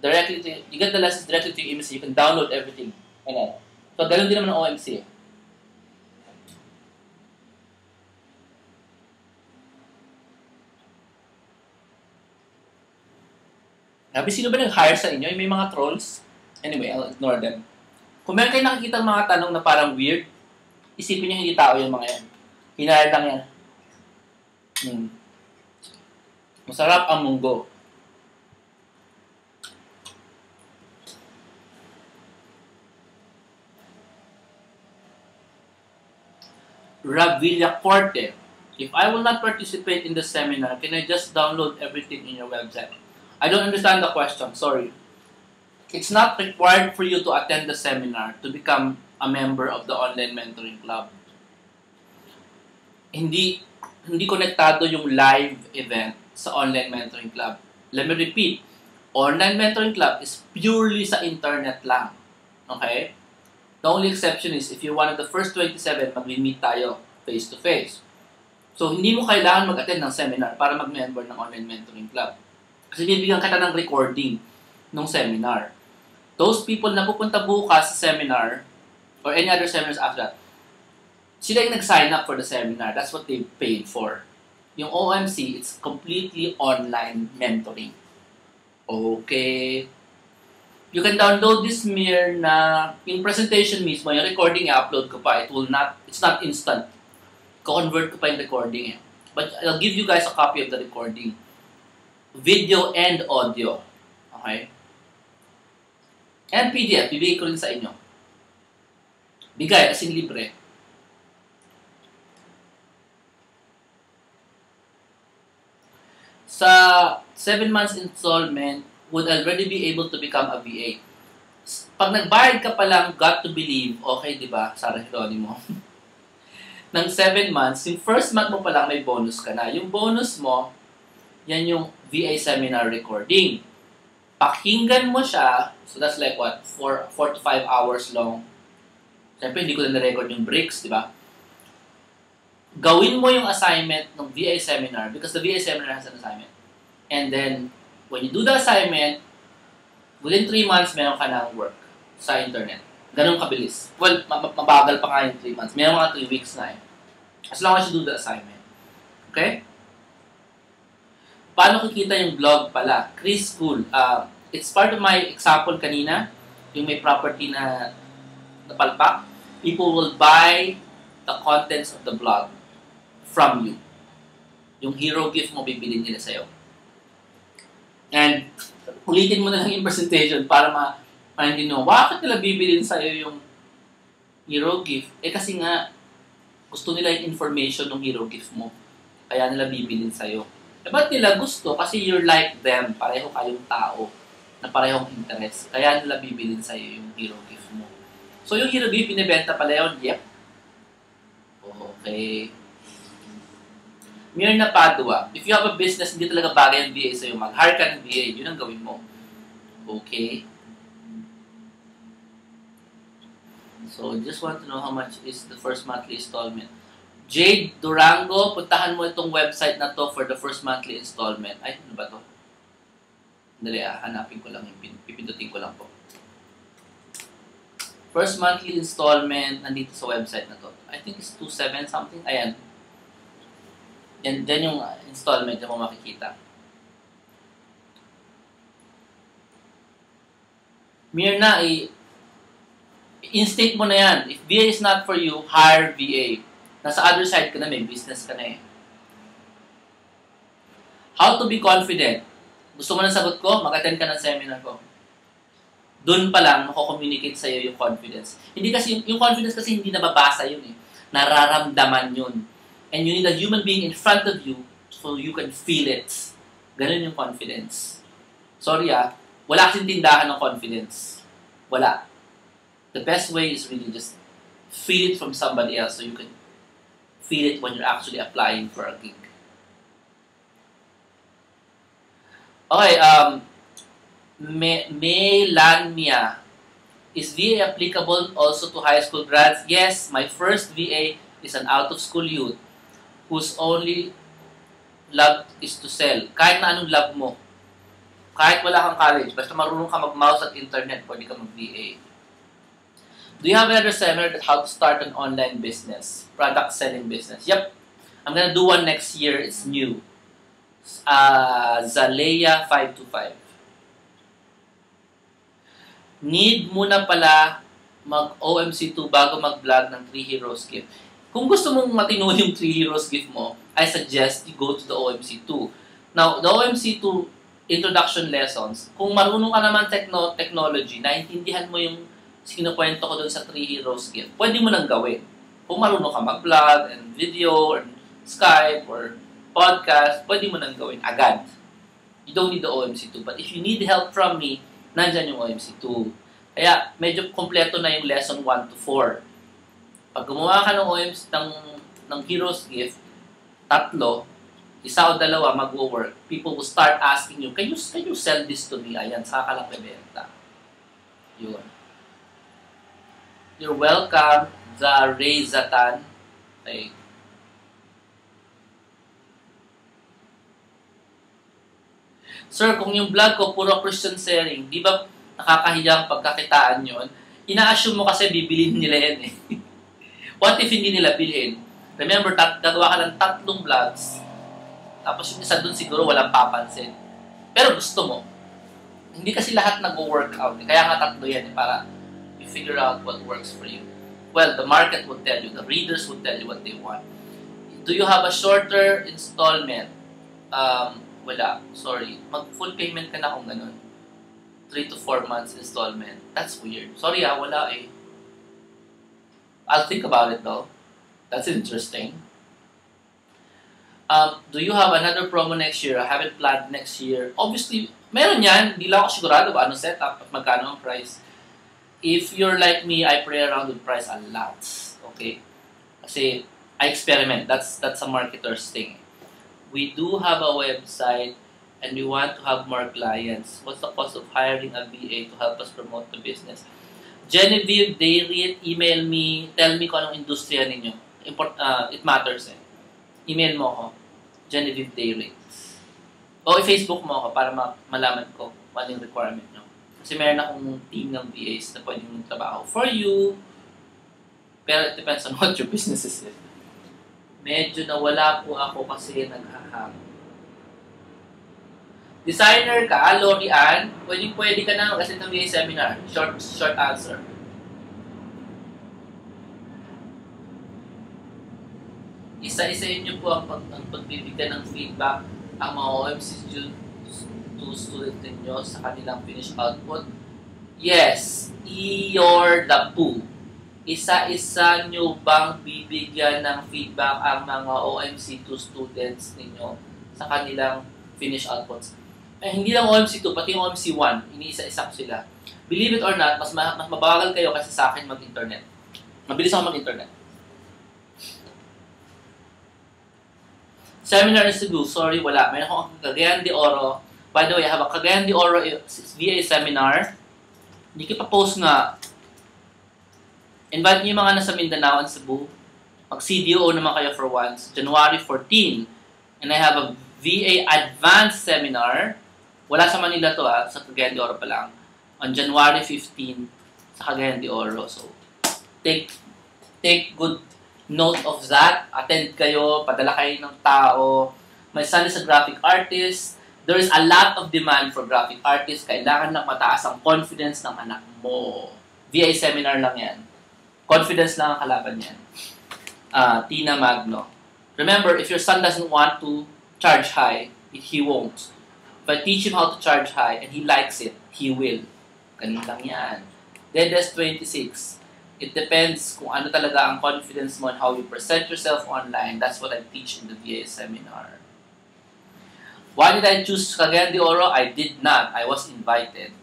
directly to, you get the lessons directly to your email, so you can download everything. Ayan. So, ganun din naman ang O M C. Sabi, sino ba nag-hire sa inyo? May mga trolls? Anyway, I'll ignore them. Kung meron kayo nakikita mga tanong na parang weird, isipin nyo hindi tao yung mga yan. Hinahal lang yan. Hmm. Masarap ang munggo. Ravilla Corte. If I will not participate in the seminar, can I just download everything in your website? I don't understand the question. Sorry. It's not required for you to attend the seminar to become a member of the online mentoring club. Hindi hindi konektado yung live event sa online mentoring club. Let me repeat. Online mentoring club is purely sa internet lang. Okay? The only exception is if you're one of the first twenty-seven, mag-meet tayo face-to-face. So, hindi mo kailangan mag-attend ng seminar para mag-member ng online mentoring club. Kasi bibigyan kita ng recording ng seminar. Those people na pupunta bukas sa seminar or any other seminars after that, sila yung nag-sign up for the seminar. That's what they paid for. Yung O M C, it's completely online mentoring. Okay. You can download this Mirna in presentation mismo. Yung recording, i-upload ko pa. It will not, it's not instant. Convert ko pa yung recording. Eh. But I'll give you guys a copy of the recording. Video and audio. Okay? And P D F. Bibigay ko rin sa inyo. Bigay, as in libre. Sa seven months installment, would already be able to become a V A. Pag nagbayad ka palang, got to believe, okay, di ba, Sarah Geronimo? Nang seven months, yung first month mo palang may bonus ka na. Yung bonus mo, yan yung V A seminar recording. Pakinggan mo siya, so that's like what, four to five hours long. Siyempre, hindi ko na na-record yung breaks, di ba? Gawin mo yung assignment ng V A seminar because the V A seminar has an assignment. And then, when you do the assignment, within three months, meron ka ng work sa internet. Ganun kabilis. Well, mabagal pa nga yung three months. Meron mga three weeks na eh. As long as you do the assignment. Okay? Paano kikita yung blog pala? Chris Cool. Uh, it's part of my example kanina. Yung may property na napalpak. People will buy the contents of the blog from you. Yung hero gift mo, bibili nila sa'yo. And, ulitin mo na lang yung presentation para ma, para hindi nyo, bakit nila bibilin sa'yo yung hero gift? Eh, kasi nga, gusto nila yung information ng hero gift mo. Kaya nila bibilin sa'yo. Eh, ba't nila gusto? Kasi you're like them. Pareho kayong tao na parehong interest. Kaya nila bibilin sa'yo yung hero gift mo. So, yung hero gift, binibenta pala yun? Yep. Okay. Mirna Padua, if you have a business, hindi talaga bagay ang V A sa'yo. Mag-hire ka ng V A, yun ang gawin mo. Okay. So, just want to know how much is the first monthly installment. Jade Durango, puntahan mo itong website na to for the first monthly installment. Ay, ano ba to? Dali ah, hanapin ko lang. Pipindutin ko lang po. First monthly installment, nandito sa website na to. I think it's two seven something. Ayan. And then yung installment na mo makikita. Mirna, eh, instate mo na yan. If V A is not for you, hire V A. Nasa other side ka na, may business ka na eh. How to be confident? Gusto mo ng sagot ko? Mag-attend ka ng seminar ko. Doon pa lang, mako-communicate sa'yo yung confidence. Hindi kasi, yung confidence kasi hindi nababasa yun eh. Nararamdaman yun. And you need a human being in front of you so you can feel it. Ganun yung confidence. Sorry ah, wala kasing tindahan ng confidence. Wala. The best way is really just feel it from somebody else so you can feel it when you're actually applying for a gig. Okay, um, May, May Lania. Is V A applicable also to high school grads? Yes, my first V A is an out-of-school youth whose only love is to sell. Kahit na anong love mo, kahit wala kang college, basta marunong ka mag-mouse at internet, pwede ka mag-V A. Do you have another seminar on how to start an online business, product selling business? Yep. I'm gonna do one next year. It's new. Uh, Zalea five two five. need muna pala mag-O M C two bago mag-vlog ng Three Heroes gift. Kung gusto mong matino yung Three Heroes gift mo, I suggest you go to the O M C two. Now, the O M C two introduction lessons, kung marunong ka naman techno technology, naintindihan mo yung sinukwento ko dun sa Three Heroes gift, pwede mo nang gawin. Kung marunong ka mag-vlog, and video, and Skype, or podcast, pwede mo nang gawin agad. You don't need the O M C two. But if you need help from me, nandyan yung O M C two. Kaya, medyo kompleto na yung lesson one to four. Pag gumawa ka ng O M C, ng, ng Heroes Gift, tatlo, isa o dalawa mag-work, people will start asking you, can you, can you sell this to me? Ayan, saka lang bebenta. Yun. You're welcome, the Ray Zatan. Okay. Sir, kung yung vlog ko puro Christian sharing, di ba nakakahiyang pagkakitaan yun? Ina-assume mo kasi bibilin nila yan eh. What if hindi nila bilhin? Remember, tat gagawa ka ng tatlong vlogs. Tapos yung isa dun siguro walang papansin. Pero gusto mo. Hindi kasi lahat nag-workout. Kaya nga tatlo yan eh, para you figure out what works for you. Well, the market will tell you. The readers will tell you what they want. Do you have a shorter installment? Um, wala. Sorry. Mag-full payment ka na kung ganun. three to four months installment. That's weird. Sorry ah, wala eh. I'll think about it though. That's interesting. Um, do you have another promo next year? I haven't planned next year. Obviously, meron yan. Hindi lang ako sigurado ba ano setup at magkano ang price. If you're like me, I play around with price a lot. Okay? Kasi I experiment. That's, that's a marketer's thing. We do have a website and we want to have more clients. What's the cost of hiring a V A to help us promote the business? Genevieve Dayrit, email me, tell me kung anong industriya ninyo. Import, uh, it matters eh. Email mo ako, Genevieve Dayrit. O Facebook mo ako para ma malaman ko ano yung requirement nyo. Kasi meron akong team ng V As na pwede mong trabaho for you. Pero it depends on what your business is. Eh. Medyo nawala po ako kasi naghaham. Designer ka, Lory Ann, pwede, pwede ka na kasi ng V A seminar. Short, short answer. Isa-isa niyo po ang, pag, ang pagbibigay ng feedback ang mga O M C two student niyo sa kanilang finished output. Yes, you're the poo. Isa-isa niyo bang bibigyan ng feedback ang mga O M C two students niyo sa kanilang finished outputs? Eh, hindi lang O M C two, pati yung O M C one, iniisa-isa ko sila. Believe it or not, mas, ma mas mabagal kayo kasi sa akin mag-internet. Mabilis ako mag-internet. Seminar in Cebu, sorry, wala. Mayroon akong Cagayan de Oro. By the way, I have a Cagayan de Oro V A seminar. Hindi kipa-post nga. Invite niyo yung mga nasa Mindanao and Cebu. Mag-C D O naman kayo for once. January fourteenth. And I have a V A Advanced Seminar. Wala sa Manila to ha, sa Cagayan de Oro pa lang. On January fifteenth sa Cagayan de Oro. So, take take good note of that. Attend kayo, padala kayo ng tao. May sali sa graphic artist. There is a lot of demand for graphic artists. Kailangan lang mataas ang confidence ng anak mo. V A Seminar lang yan. Confidence lang ang kalaban yan. Uh, Tina Magno. Remember, if your son doesn't want to charge high, he won't. But teach him how to charge high and he likes it, he will. Ganun lang yan. Then there's twenty-six. It depends kung ano talaga ang confidence mo and how you present yourself online. That's what I teach in the V A seminar. Why did I choose Cagayan de Oro? I did not. I was invited.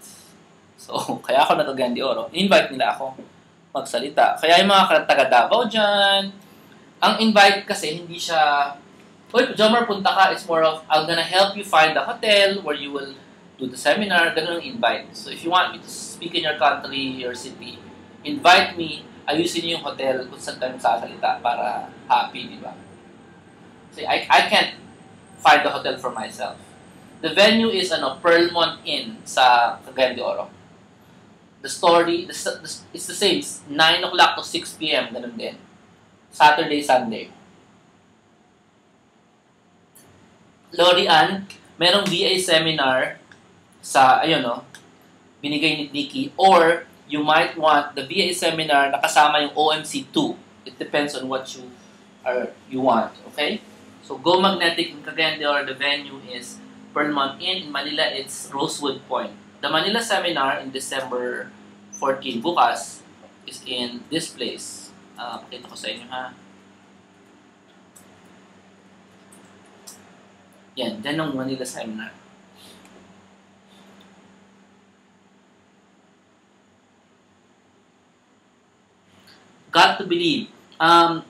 So, kaya ako na Cagayan de Oro. Invite nila ako magsalita. Kaya yung mga taga-Davao dyan, ang invite kasi hindi siya Hoy, Jomar, punta ka. It's more of, I'm gonna help you find a hotel where you will do the seminar. Ganun ang invite. So if you want me to speak in your country, your city, invite me. Ayusin niyo yung hotel kung saan kayo sasalita para happy, di ba? See, I, I can't find the hotel for myself. The venue is ano, Perlmont Inn sa Cagayan de Oro. The story, the, the, it's the same. nine o'clock to six p m Ganun din. Saturday, Sunday. Lory Ann, merong V A seminar sa, ayun no, binigay ni Nikki, or you might want the V A seminar na kasama yung O M C two. It depends on what you are you want, okay? So Go Magnetic in Cagayan de Oro, the venue is Perlmont Inn. In Manila, it's Rosewood Point. The Manila seminar in December fourteenth, bukas, is in this place. Uh, pakita ko sa inyo ha. Yan, dyan ang Manila seminar. Got to believe. Um,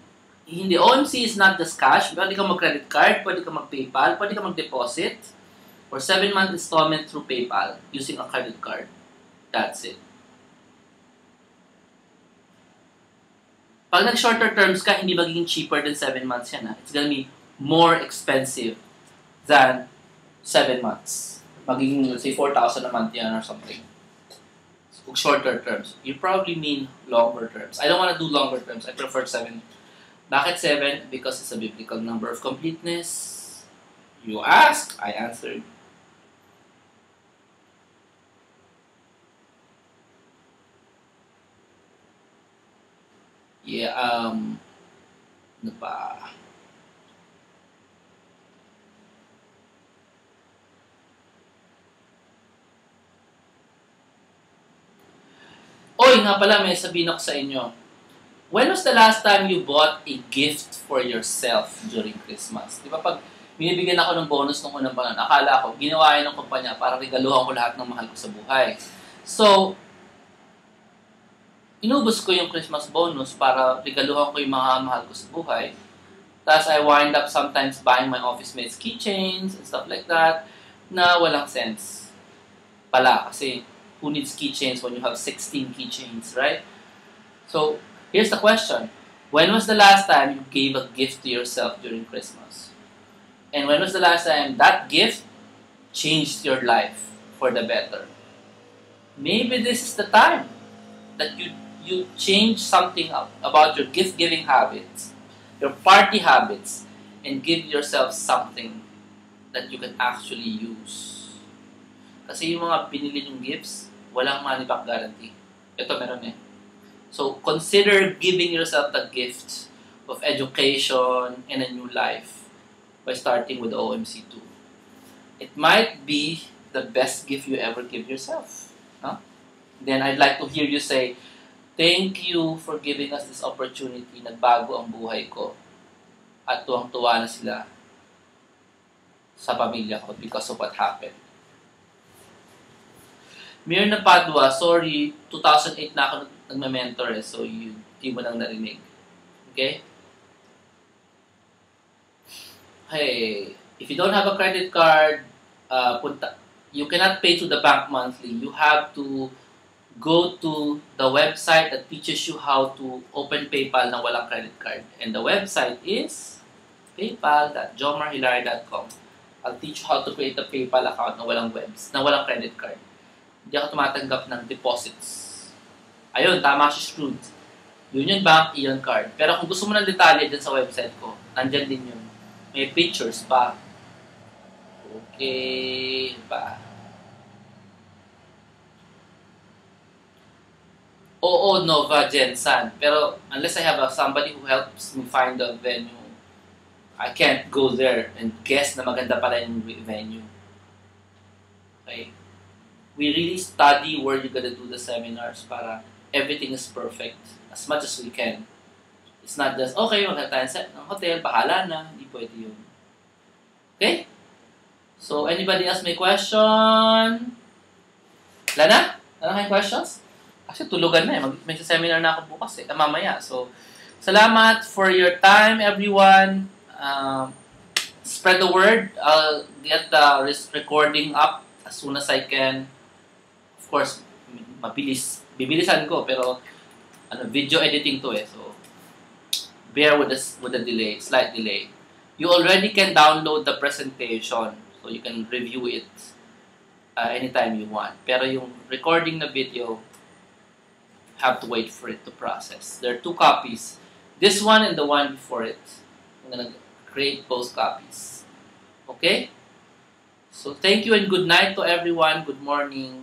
hindi, O M C is not just cash. Pwede ka mag-credit card, pwede ka mag-PayPal, pwede ka mag-deposit, or seven month installment through PayPal using a credit card. That's it. Pag nag-shorter terms ka, hindi magiging cheaper than seven months yan. Ha? It's gonna be more expensive than seven months. Magiging, let's say, four thousand a month yan or something. Shorter terms. You probably mean longer terms. I don't want to do longer terms. I prefer seven. Bakit seven? Because it's a biblical number of completeness. You asked, I answered. Yeah, um, ano pa? Oy, nga pala, may sabihin ako sa inyo. When was the last time you bought a gift for yourself during Christmas? Di ba pag binibigyan ako ng bonus nung unang buwan, akala ko, ginawa yun ng kumpanya para regaluhan ko lahat ng mahal ko sa buhay. So, inubos ko yung Christmas bonus para regaluhan ko yung mga mahal ko sa buhay. Tapos I wind up sometimes buying my office mates keychains and stuff like that na walang sense pala kasi who needs keychains when you have sixteen keychains, right? So, here's the question. When was the last time you gave a gift to yourself during Christmas? And when was the last time that gift changed your life for the better? Maybe this is the time that you, you change something up about your gift-giving habits, your party habits, and give yourself something that you can actually use. Kasi yung mga binili yung gifts, walang money back guarantee. Ito meron eh. So, consider giving yourself the gift of education and a new life by starting with O M C two. It might be the best gift you ever give yourself. Huh? Then, I'd like to hear you say, thank you for giving us this opportunity. Nagbago ang buhay ko. At tuwang-tuwa na sila sa pamilya ko because of what happened. Mirna Padua, sorry, two thousand eight na ako nagme-mentor eh, so you, di mo nang narinig. Okay? Hey, if you don't have a credit card, uh, punta, you cannot pay to the bank monthly. You have to go to the website that teaches you how to open PayPal na walang credit card. And the website is paypal dot jomar hilario dot com. I'll teach you how to create a PayPal account na walang webs, na walang credit card. Hindi ako tumatanggap ng deposits. Ayun, tama si Scrooge. Union Bank, Ion Card. Pero kung gusto mo ng detalye dyan sa website ko, nandyan din yun. May pictures pa. Okay, pa. Oo, Nova Jensen. Pero unless I have somebody who helps me find the venue, I can't go there and guess na maganda pala yung venue. Okay? We really study where you're going to do the seminars para everything is perfect as much as we can. It's not just, okay, maganda tayo sa hotel, bahala na, hindi pwede yun. Okay? So, anybody else may question? Lana? Lana kayong questions? Actually, tulugan na eh. Mag may seminar na ako bukas eh, mamaya. So, salamat for your time, everyone. Uh, spread the word. I'll get the recording up as soon as I can. Of course, mabilis, bibilisan ko, pero ano, video editing to eh, so bear with the, with the delay, slight delay. You already can download the presentation, so you can review it uh, anytime you want. Pero yung recording na video, have to wait for it to process. There are two copies, this one and the one before it. I'm gonna create both copies. Okay? So thank you and good night to everyone. Good morning.